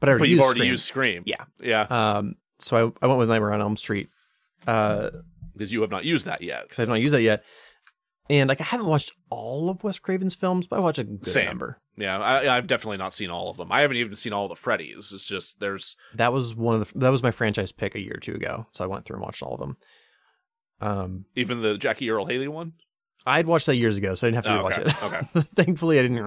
but I already but you've used already Scream. used Scream. Yeah, yeah. Um, so I I went with Nightmare on Elm Street. Uh. Because you have not used that yet. Because I have not used that yet. And like I haven't watched all of Wes Craven's films, but I watch a good Same. number. Yeah, I, I've definitely not seen all of them. I haven't even seen all the Freddy's. It's just there's... That was one of the, that was my franchise pick a year or two ago, so I went through and watched all of them. Um, Even the Jackie Earle Haley one? I'd watched that years ago, so I didn't have to rewatch oh, okay. it. Okay. Thankfully, I didn't...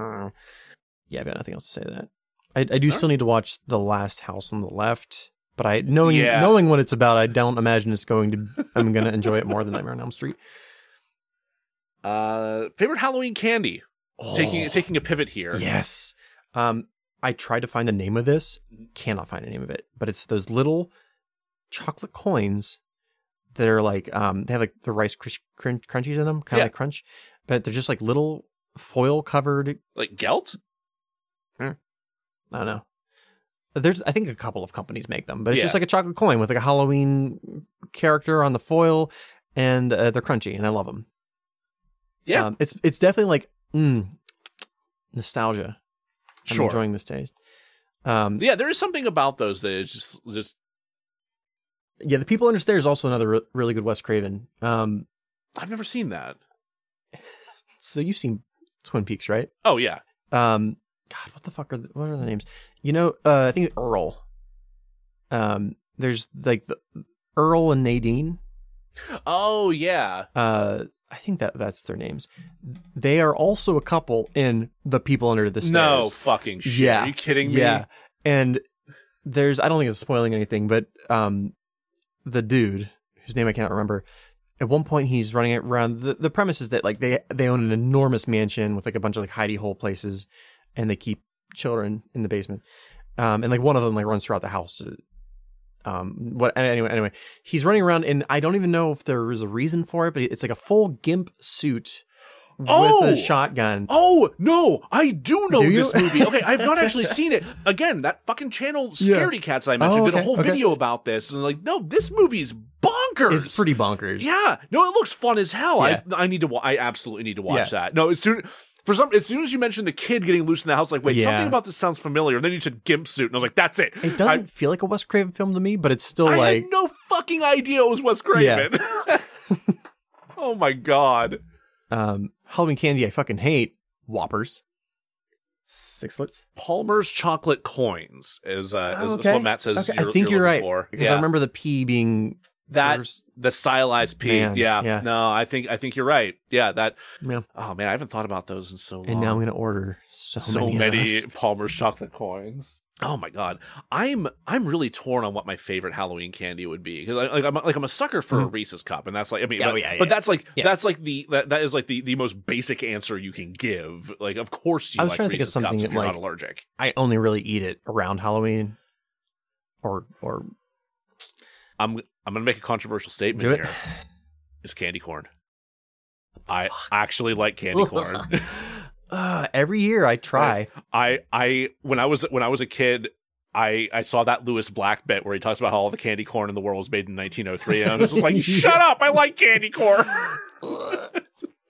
Yeah, I've got nothing else to say to that. I, I do all still right. need to watch The Last House on the Left... But I knowing yeah. knowing what it's about, I don't imagine it's going to. I'm going to enjoy it more than Nightmare on Elm Street. Uh, favorite Halloween candy. Oh, taking taking a pivot here. Yes. Um, I tried to find the name of this. Cannot find the name of it. But it's those little chocolate coins that are like um they have like the Rice crunch, Crunchies in them, kind of yeah. like Crunch, but they're just like little foil covered like Gelt. I don't know. There's, I think, a couple of companies make them, but it's yeah. just like a chocolate coin with like a Halloween character on the foil, and uh, they're crunchy, and I love them. Yeah, um, it's it's definitely like mm, nostalgia. Sure. I'm enjoying this taste. Um, yeah, there is something about those that is just just. Yeah, The People Under Stairs is also another re really good Wes Craven. Um, I've never seen that. So you've seen Twin Peaks, right? Oh yeah. Um, God, what the fuck are the, what are the names? You know, uh, I think Earl. Um, there's like the Earl and Nadine. Oh yeah. Uh, I think that that's their names. They are also a couple in The People Under the Stairs. No fucking shit. Yeah. Are you kidding me? Yeah. And there's, I don't think it's spoiling anything, but um, the dude whose name I cannot remember. At one point, he's running around. The the premise is that like they they own an enormous mansion with like a bunch of like hidey hole places, and they keep children in the basement, um and like one of them like runs throughout the house. Um what anyway anyway he's running around, and I don't even know if there is a reason for it, but it's like a full gimp suit oh! with a shotgun. Oh no, I do know do this movie. Okay, I've not actually seen it. Again, that fucking channel Scaredy yeah. Cats that I mentioned oh, okay, did a whole okay. video about this, and like, no, this movie's bonkers. It's pretty bonkers. Yeah, no, it looks fun as hell. Yeah. I I need to I absolutely need to watch yeah. that. No, as soon. For some, as soon as you mentioned the kid getting loose in the house, like, wait, yeah. something about this sounds familiar. And then you said gimp suit, and I was like, that's it. It doesn't I, feel like a Wes Craven film to me, but it's still I like... I had no fucking idea it was Wes Craven. Yeah. Oh, my God. Um, Halloween candy I fucking hate. Whoppers. Sixlets. Palmer's Chocolate Coins is, uh, oh, okay. is what Matt says okay. you're, I think you're, you're right, for. Because yeah. I remember the P being... That the stylized P, man, yeah. yeah. No, I think I think you're right. Yeah, that. Yeah. Oh man, I haven't thought about those in so long. And now I'm gonna order so, so many, many Palmer's chocolate coins. Oh my God, I'm I'm really torn on what my favorite Halloween candy would be, because like I'm like I'm a sucker for mm. a Reese's cup, and that's like I mean, oh, but, yeah, yeah, but that's like yeah. that's like the that that is like the the most basic answer you can give. Like, of course you. I was like trying to Reese's think of something if you're like, not allergic. I only really eat it around Halloween, or or. I'm. I'm going to make a controversial statement Do it. here. It's candy corn. I Fuck. actually like candy corn. uh, every year I try. I I when I was when I was a kid, I I saw that Lewis Black bit where he talks about how all the candy corn in the world was made in nineteen oh three, and I was just like, "Shut up, I like candy corn."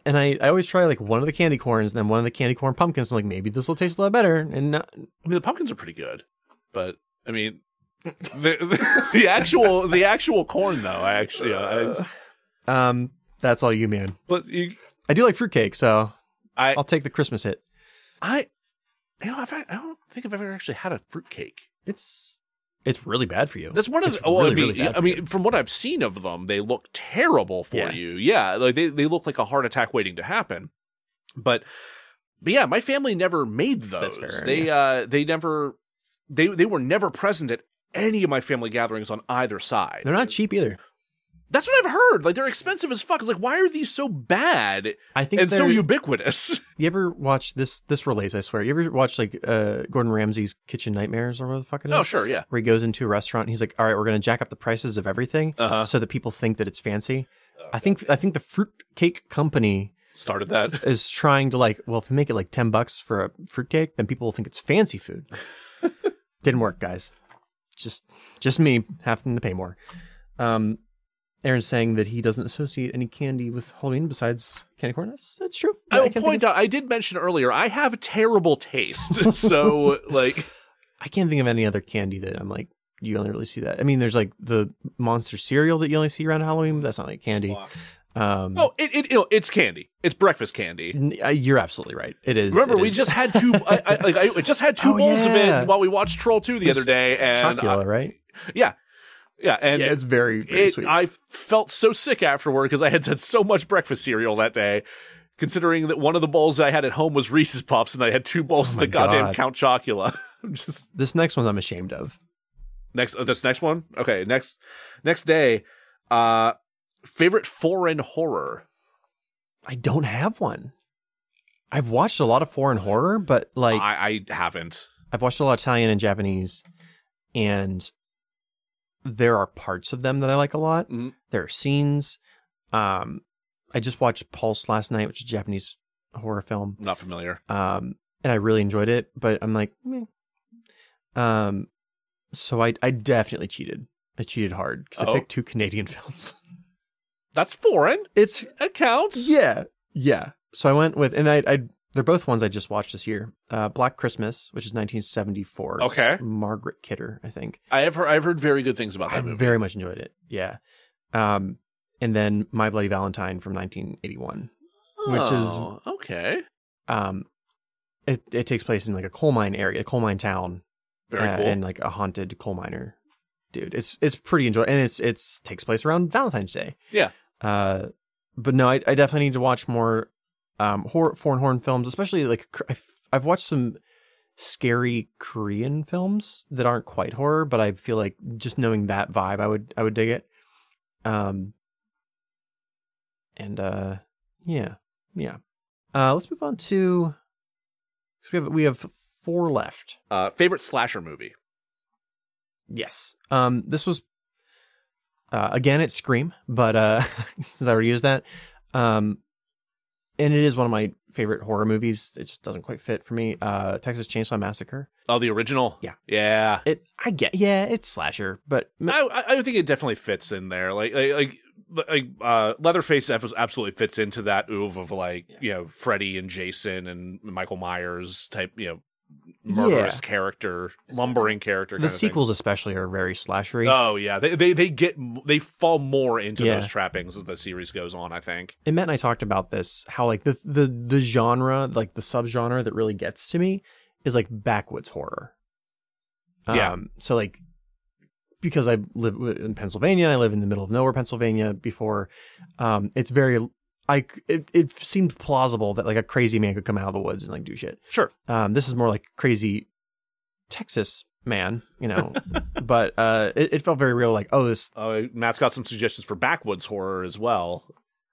And I, I always try like one of the candy corns and then one of the candy corn pumpkins. I'm like, maybe this will taste a lot better. And not... I mean, the pumpkins are pretty good, but I mean, the, the, the actual the actual corn though, I actually uh, I, um that's all you, man. But you, I do like fruitcake, so I, I'll take the Christmas hit. I you know, I've, I don't think I've ever actually had a fruitcake. It's it's really bad for you. That's one of the, oh, really, I mean, really I mean you. From what I've seen of them, they look terrible for yeah. you. Yeah, like they they look like a heart attack waiting to happen. But but yeah, my family never made those. That's fair, they yeah. uh they never they they were never present at any of my family gatherings on either side. They're not cheap either. That's what I've heard. Like, they're expensive as fuck. It's like, why are these so bad I think and so ubiquitous? You ever watch this? This relates, I swear. You ever watch, like, uh, Gordon Ramsay's Kitchen Nightmares or whatever the fuck it is? Oh, sure, yeah. Where he goes into a restaurant and he's like, all right, we're going to jack up the prices of everything uh-huh. so that people think that it's fancy. Okay. I think I think the Fruitcake Company started that. Is trying to, like, well, if we make it, like, ten bucks for a fruitcake, then people will think it's fancy food. Didn't work, guys. Just, just me having to pay more. Um... Aaron's saying that he doesn't associate any candy with Halloween besides candy corn. That's, that's true. Yeah, I will I point out, I did mention earlier, I have terrible taste. So, like... I can't think of any other candy that I'm like, you only really see that. I mean, there's, like, the Monster cereal that you only see around Halloween, but that's not, like, candy. Um, oh, it, it, it, it's candy. It's breakfast candy. Uh, you're absolutely right. It is. Remember, it we is. just had two... I, I, like, I just had two oh, bowls yeah. of it while we watched Troll two the it's other day. And Chocula, I, right? Yeah. Yeah, and yeah, it's very, very it, sweet. I felt so sick afterward because I had had so much breakfast cereal that day, considering that one of the bowls I had at home was Reese's Puffs, and I had two bowls oh of the God. goddamn Count Chocula. Just... This next one I'm ashamed of. Next, oh, this next one? Okay, next next day, uh, favorite foreign horror? I don't have one. I've watched a lot of foreign horror, but like... I, I haven't. I've watched a lot of Italian and Japanese, and... There are parts of them that I like a lot. Mm-hmm. There are scenes. Um, I just watched Pulse last night, which is a Japanese horror film. Not familiar. Um, and I really enjoyed it, but I'm like, meh. Um, so I I definitely cheated. I cheated hard because oh. I picked two Canadian films. That's foreign. It's it counts. Yeah, yeah. So I went with, and I I they're both ones I just watched this year. Uh, Black Christmas, which is nineteen seventy-four. Okay. Margaret Kidder, I think. I have heard, I've heard very good things about that I movie. I very much enjoyed it, yeah. Um, and then My Bloody Valentine from nineteen eighty-one, oh, which is... okay. Um, it, it takes place in like a coal mine area, a coal mine town. Very uh, cool. And like a haunted coal miner dude. It's it's pretty enjoyable. And it's it's takes place around Valentine's Day. Yeah. Uh, but no, I, I definitely need to watch more... Um, horror, foreign horror films, especially like I've, I've watched some scary Korean films that aren't quite horror, but I feel like just knowing that vibe, I would I would dig it. Um, and uh, yeah, yeah. Uh, let's move on to we have we have four left. Uh, favorite slasher movie? Yes. Um, this was uh, again it's Scream, but uh, since I already used that, um. And it is one of my favorite horror movies. It just doesn't quite fit for me. Uh, Texas Chainsaw Massacre. Oh, the original? Yeah. Yeah. It. I get. Yeah, it's slasher, but I, I think it definitely fits in there. Like, like, like uh, Leatherface absolutely fits into that oeuvre of like yeah. you know Freddy and Jason and Michael Myers type you know murderous yeah. character, lumbering character. The kind sequels of especially are very slashery. Oh yeah, they they they get they fall more into yeah. those trappings as the series goes on. I think. And Matt and I talked about this. How like the the the genre, like the subgenre that really gets to me, is like backwoods horror. Um, yeah. So like, because I live in Pennsylvania, I live in the middle of nowhere, Pennsylvania. Before, um, it's very. I, it, it seemed plausible that like a crazy man could come out of the woods and like do shit. Sure. Um, this is more like crazy Texas man, you know, but uh, it, it felt very real. Like, oh, this. Uh, Matt's got some suggestions for backwoods horror as well.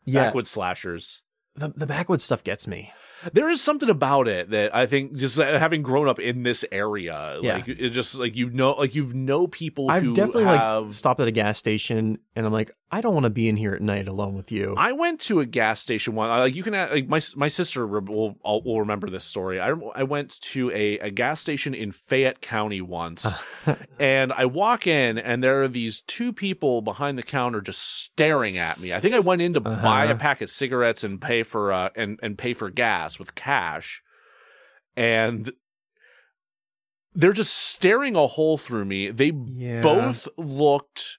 Yeah. Backwoods slashers. The, the backwoods stuff gets me. There is something about it that I think just having grown up in this area, yeah. like it just like, you know, like you've know people I've who definitely have like, stopped at a gas station and I'm like, I don't want to be in here at night alone with you. I went to a gas station one. Like you can like my, my sister will, will remember this story. I, I went to a, a gas station in Fayette County once and I walk in and there are these two people behind the counter just staring at me. I think I went in to uh-huh. buy a pack of cigarettes and pay for uh, and, and pay for gas. With cash, and they're just staring a hole through me. They yeah. both looked.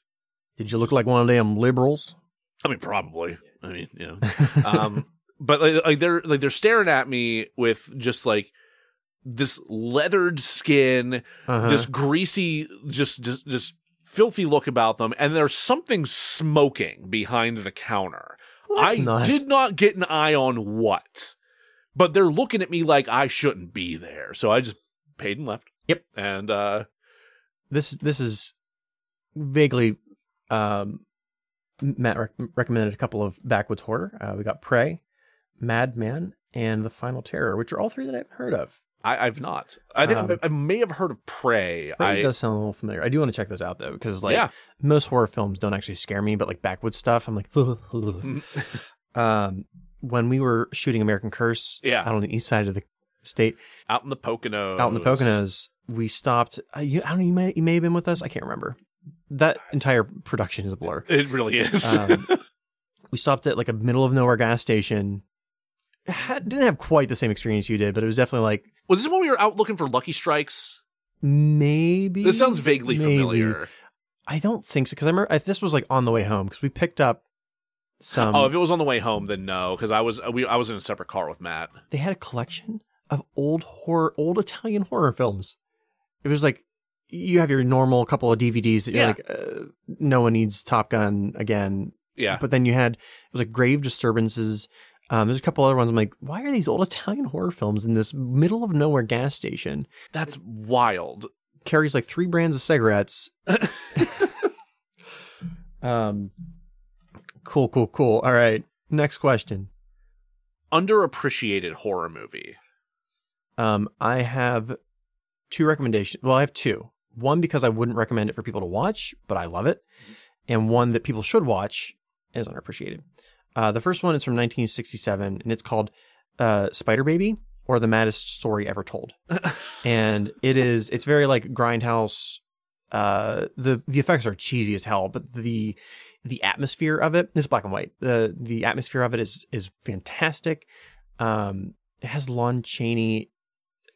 Did you look like one of them liberals? I mean, probably. I mean, yeah. um, but like, like they're like they're staring at me with just like this leathered skin, uh-huh. this greasy, just just just filthy look about them, and there's something smoking behind the counter. Well, I nice. did not get an eye on what. But they're looking at me like I shouldn't be there. So I just paid and left. Yep. And uh, this this is vaguely um, Matt rec recommended a couple of backwoods horror. Uh, we got Prey, Madman, and The Final Terror, which are all three that I've heard of. I, I've not. I think um, I may have heard of Prey. Prey I, does sound a little familiar. I do want to check those out though, because like yeah. most horror films don't actually scare me, but like backwoods stuff, I'm like. um, when we were shooting American Curse, yeah. out on the east side of the state, out in the Poconos, out in the Poconos, we stopped. Uh, you, I don't know. You may you may have been with us. I can't remember. That entire production is a blur. It really is. um, we stopped at like a middle of nowhere gas station. Had, didn't have quite the same experience you did, but it was definitely like. Was this when we were out looking for Lucky Strikes? Maybe. This sounds vaguely maybe. familiar. I don't think so, because I remember if this was like on the way home, because we picked up some. Oh, if it was on the way home, then no, because I was we I was in a separate car with Matt. They had a collection of old horror, old Italian horror films. It was like you have your normal couple of D V Ds that you're yeah. like, uh, no one needs Top Gun again. Yeah, but then you had it was like Grave Disturbances. Um, there's a couple other ones. I'm like, why are these old Italian horror films in this middle of nowhere gas station? That's wild. Carries like three brands of cigarettes. um, cool, cool, cool. All right. Next question. Underappreciated horror movie. Um, I have two recommendations. Well, I have two. One because I wouldn't recommend it for people to watch, but I love it. And one that people should watch is underappreciated. Uh, the first one is from nineteen sixty-seven, and it's called uh, Spider Baby, or The Maddest Story Ever Told. And it is, it's very like grindhouse. Uh, the the effects are cheesy as hell, but the the atmosphere of it is black and white. The the atmosphere of it is is fantastic. Um, it has Lon Chaney,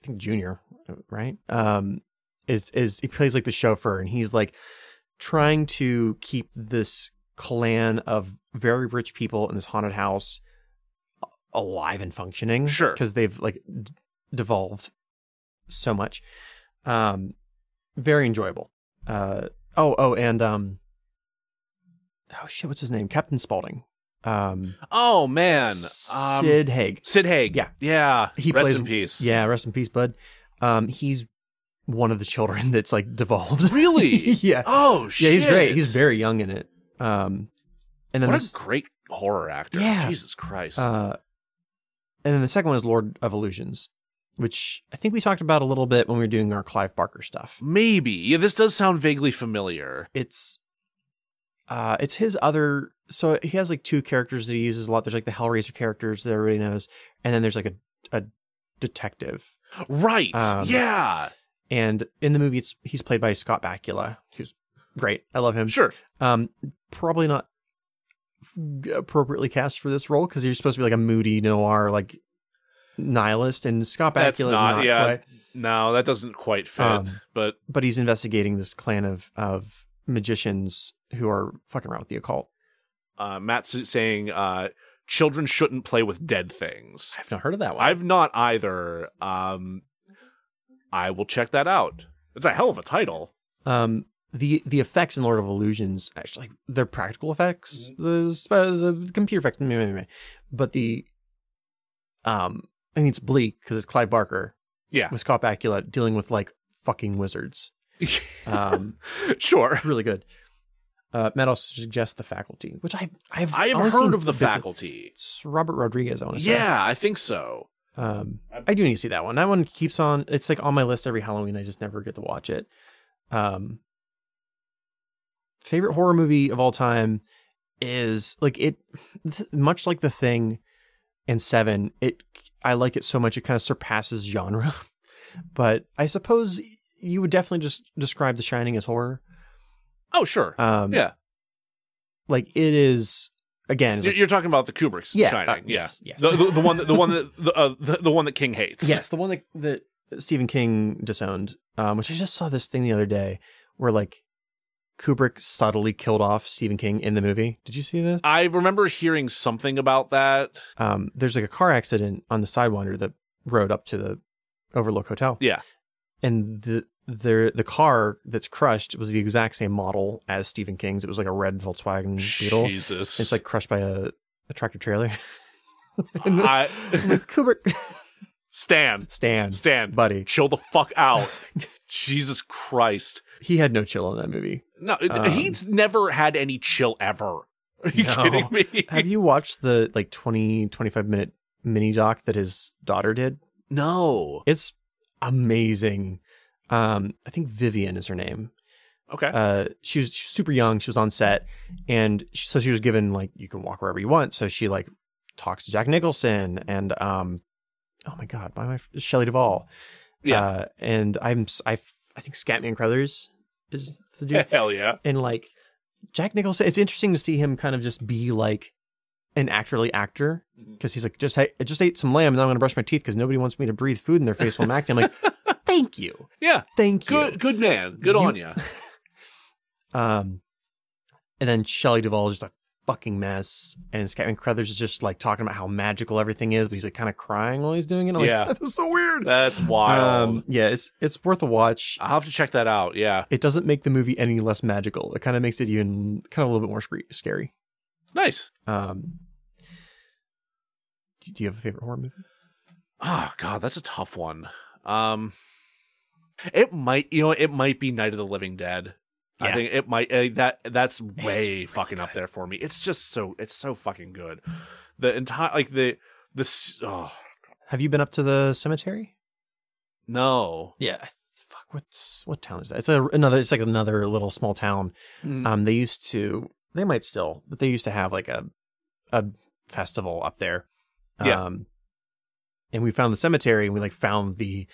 I think Junior, right? Um, is is he plays like the chauffeur, and he's like trying to keep this clan of very rich people in this haunted house alive and functioning, sure, because they've like d devolved so much. Um very enjoyable. Uh oh oh and um oh shit, what's his name? Captain Spaulding. Um oh man, um, Sid Haig. Sid Haig, yeah yeah he rest plays, in peace. Yeah, rest in peace, bud. Um he's one of the children that's like devolved. Really? Yeah. Oh shit. Yeah, he's great. He's very young in it. Um, and then what this, a great horror actor. Yeah. Jesus Christ. Uh, and then the second one is Lord of Illusions, which I think we talked about a little bit when we were doing our Clive Barker stuff. Maybe. Yeah, this does sound vaguely familiar. It's, uh, it's his other, so he has like two characters that he uses a lot. There's like the Hellraiser characters that everybody knows. And then there's like a, a detective. Right. Um, yeah. And in the movie, it's, he's played by Scott Bakula, who's great. I love him. Sure. Um, probably not appropriately cast for this role because you're supposed to be like a moody noir, like nihilist, and Scott Bakula is not. Yeah, quite, no, that doesn't quite fit. Um, but but he's investigating this clan of of magicians who are fucking around with the occult. Uh, Matt's saying uh, children shouldn't play with dead things. I've not heard of that one. I've not either. Um, I will check that out. It's a hell of a title. Um. The the effects in Lord of Illusions, actually, like, they're practical effects, the the computer effects, but the, um, I mean, it's bleak because it's Clive Barker, yeah, with Scott Bakula dealing with like fucking wizards, um, sure, really good. Uh, Matt also suggests The Faculty, which I I've I have heard of The Faculty. Of, it's Robert Rodriguez, I want to say. Yeah, I think so. Um, I do need to see that one. That one keeps on. It's like on my list every Halloween. I just never get to watch it. Um. Favorite horror movie of all time is like it, much like The Thing and Seven. It I like it so much it kind of surpasses genre. But I suppose you would definitely just describe The Shining as horror. Oh sure, um, yeah. Like it is again. You're like, talking about the Kubrick's yeah, Shining, uh, yeah. Yes, yes. The, the, the one that the one that the, uh, the the one that King hates. Yes, the one that that Stephen King disowned. Um, which I just saw this thing the other day where like. Kubrick subtly killed off Stephen King in the movie. Did you see this? I remember hearing something about that. Um, there's like a car accident on the Sidewinder that rode up to the Overlook Hotel. Yeah. And the the the car that's crushed was the exact same model as Stephen King's. It was like a red Volkswagen Beetle. Jesus. It's like crushed by a, a tractor trailer. I... like, Kubrick. Stan. Stan. Stan. Buddy. Chill the fuck out. Jesus Christ. He had no chill in that movie. No, um, he's never had any chill ever. Are you no. kidding me? Have you watched the like twenty, twenty-five minute mini doc that his daughter did? No. It's amazing. Um, I think Vivian is her name. Okay. Uh, she was, she was super young. She was on set. And she, so she was given like, you can walk wherever you want. So she like talks to Jack Nicholson and, um, oh my God, my, my Shelley Duvall. Yeah. Uh, and I'm, I, I think Scatman Crothers is the dude. Hell yeah. And like Jack Nicholson, it's interesting to see him kind of just be like an actorly actor. Cause he's like, just, I just ate some lamb and I'm going to brush my teeth. Cause nobody wants me to breathe food in their face while I'm acting. I'm like, thank you. Yeah. Thank you. Good, good man. Good you, on ya. Um, and then Shelley Duvall is just a fucking mess, and Scatman Crothers is just like talking about how magical everything is, but he's like kind of crying while he's doing it. I'm yeah, like, that's so weird. That's wild. Um, yeah, it's it's worth a watch. I'll have to check that out. Yeah, it doesn't make the movie any less magical. It kind of makes it even kind of a little bit more scary. Nice. Um, do you have a favorite horror movie? Oh God, that's a tough one. Um, it might you know it might be Night of the Living Dead. Yeah. I think it might uh, that that's way really fucking good. Up there for me. It's just so it's so fucking good. The entire like the the oh. Have you been up to the cemetery? No. Yeah. Fuck. What's what town is that? It's a, another. It's like another little small town. Mm. Um. They used to. They might still, but they used to have like a a festival up there. Um, yeah. And we found the cemetery, and we like found the.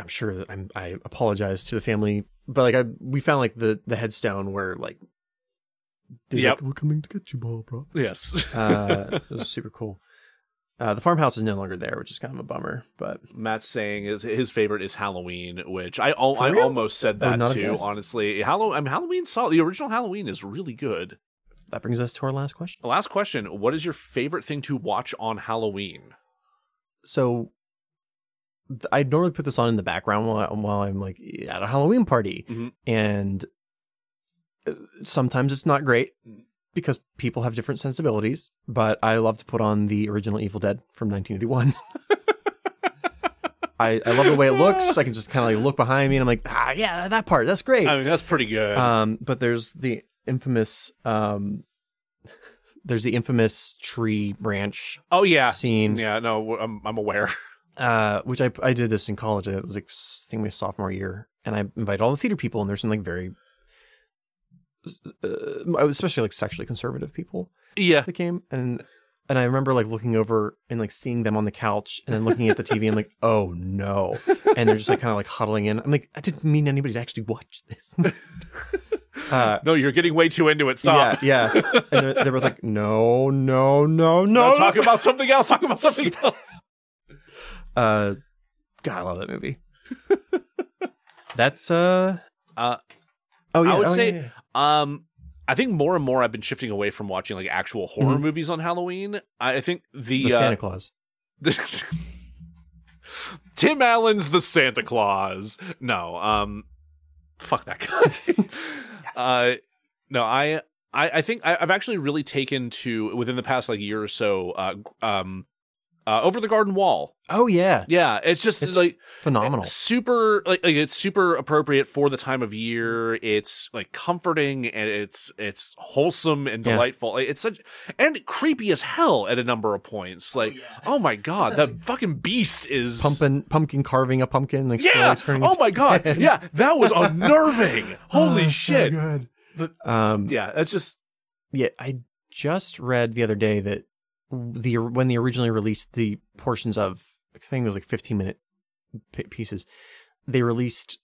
I'm sure that I'm. I apologize to the family. But like I, we found like the the headstone where like, yep. like we're coming to get you, Barbara. Yes, uh, it was super cool. Uh, the farmhouse is no longer there, which is kind of a bummer. But Matt's saying is his favorite is Halloween, which I al I almost said that oh, too. Honestly, Halloween. I mean, Halloween's solid. The original Halloween is really good. That brings us to our last question. Last question: what is your favorite thing to watch on Halloween? So. I normally put this on in the background while, I, while I'm like at a Halloween party, mm-hmm. and sometimes it's not great because people have different sensibilities. But I love to put on the original Evil Dead from nineteen eighty-one. I, I love the way it looks. I can just kind of like look behind me and I'm like, ah, yeah, that part, that's great. I mean, that's pretty good. Um, but there's the infamous, um, there's the infamous tree branch. Oh yeah, scene. Yeah, no, I'm I'm aware. Uh, which I, I did this in college. It was like, I think my sophomore year, and I invited all the theater people, and there's some like very, uh, especially like sexually conservative people. Yeah. That came. And, and I remember like looking over and like seeing them on the couch and then looking at the T V and like, oh no. And they're just like kind of like huddling in. I'm like, I didn't mean anybody to actually watch this. Uh, no, you're getting way too into it. Stop. Yeah, yeah. And they were like, no, no, no, no. no talking about something else. Talking about something else. Uh, God, I love that movie. That's uh, uh, oh yeah, I would oh, say, yeah, yeah. um, I think more and more I've been shifting away from watching like actual horror mm-hmm. movies on Halloween. I, I think the, the uh, Santa Claus, the Tim Allen's The Santa Claus. No, um, fuck that guy. uh, no, I, I, I think I, I've actually really taken to within the past like year or so. Uh, um. Uh, Over the Garden Wall. Oh yeah, yeah. It's just it's like phenomenal. It's super, like, like it's super appropriate for the time of year. It's like comforting and it's it's wholesome and delightful. Yeah. Like, it's such and creepy as hell at a number of points. Like, oh, yeah. oh my God, that fucking beast is pumpkin pumpkin carving a pumpkin. Like, yeah. Oh my God. Head. Yeah, that was unnerving. Holy oh, shit. So good. But, um. Yeah. That's just. Yeah, I just read the other day that. The when they originally released the portions of I think it was like fifteen minute pieces, they released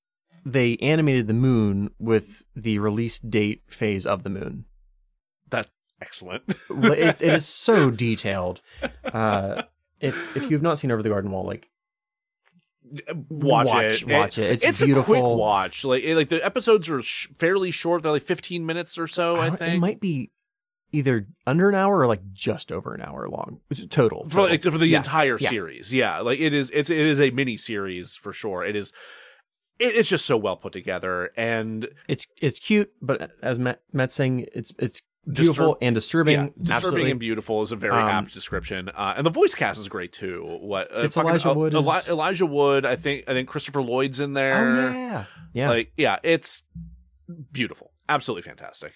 they animated the moon with the release date phase of the moon. That's excellent. it, it is so detailed. Uh, if if you have not seen Over the Garden Wall, like watch, watch it, watch it. it. It's, it's beautiful. A quick watch. Like like the episodes are sh fairly short. They're like fifteen minutes or so. I, I think it might be. Either under an hour or like just over an hour long total, total. For, like, for the yeah. entire yeah. series. Yeah. Like it is, it's, it is a mini series for sure. It is, it, it's just so well put together and it's, it's cute, but as Matt, Matt's saying, it's, it's beautiful disturb and disturbing. Yeah, disturbing Absolutely. and beautiful is a very um, apt description. Uh, and the voice cast is great too. What uh, it's fucking, Elijah Wood, uh, is... Eli Elijah Wood. I think, I think Christopher Lloyd's in there. Oh, yeah. Yeah. Like, yeah, it's beautiful. Absolutely fantastic.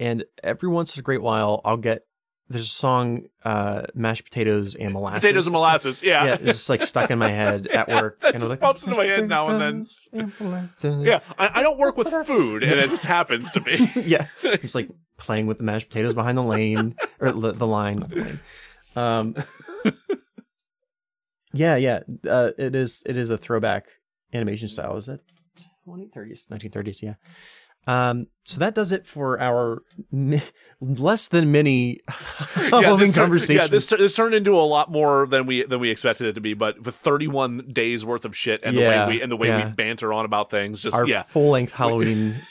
And every once in a great while, I'll get, there's a song, uh, mashed potatoes and molasses. Potatoes and molasses, yeah. Yeah, it's just like stuck in my head at yeah, work. That and just I was like, pops into my head now and then. And yeah, I, I don't work with food, and it just happens to me. Yeah, it's like playing with the mashed potatoes behind the lane, or the, the line, not the lane. Um, yeah, yeah, uh, it is. It is a throwback animation style. Is it twenty thirties, nineteen thirties? Yeah. Um, so that does it for our mi less than mini Halloween yeah, conversation. Yeah, this, this turned into a lot more than we than we expected it to be, but with thirty-one days worth of shit and yeah, the way we and the way yeah. we banter on about things, just our yeah. full length Halloween,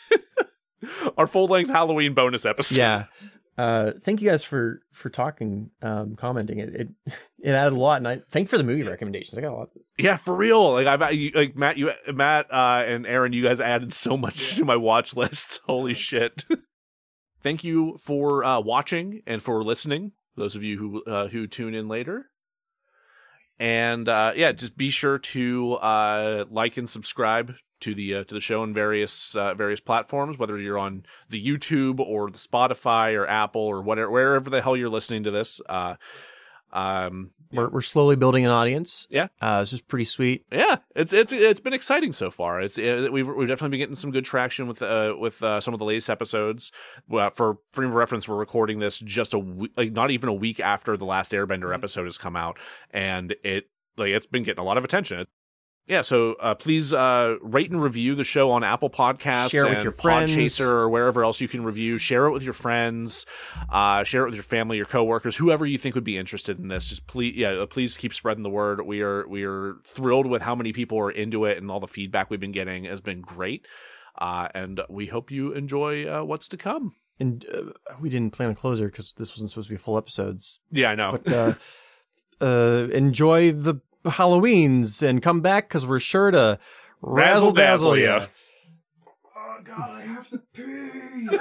our full length Halloween bonus episode. Yeah, uh, thank you guys for for talking, um, commenting. It, it it added a lot, and I thank you for the movie recommendations. I got a lot. Yeah, for real. Like I've you, like Matt, you Matt uh, and Aaron, you guys added so much yeah. to my watch list. Holy shit! Thank you for uh, watching and for listening. Those of you who uh, who tune in later, and uh, yeah, just be sure to uh, like and subscribe to the uh, to the show on various uh, various platforms, whether you're on the YouTube or the Spotify or Apple or whatever, wherever the hell you're listening to this. Uh, um. Yeah. We're we're slowly building an audience. Yeah, uh, it's just pretty sweet. Yeah, it's it's it's been exciting so far. It's it, we've we've definitely been getting some good traction with uh with uh, some of the latest episodes. Uh, for frame of reference, we're recording this just a week, like not even a week after the last Airbender episode has come out, and it like it's been getting a lot of attention. It, yeah, so uh, please uh, rate and review the show on Apple Podcasts, share it with your friends, Podchaser, or wherever else you can review. Share it with your friends, uh, share it with your family, your coworkers, whoever you think would be interested in this. Just please, yeah, please keep spreading the word. We are we are thrilled with how many people are into it, and all the feedback we've been getting has been great. Uh, and we hope you enjoy uh, what's to come. And uh, we didn't plan a closer because this wasn't supposed to be full episodes. Yeah, I know. But uh, uh, enjoy the Halloweens and come back because we're sure to razzle dazzle you. Oh god, I have to pee.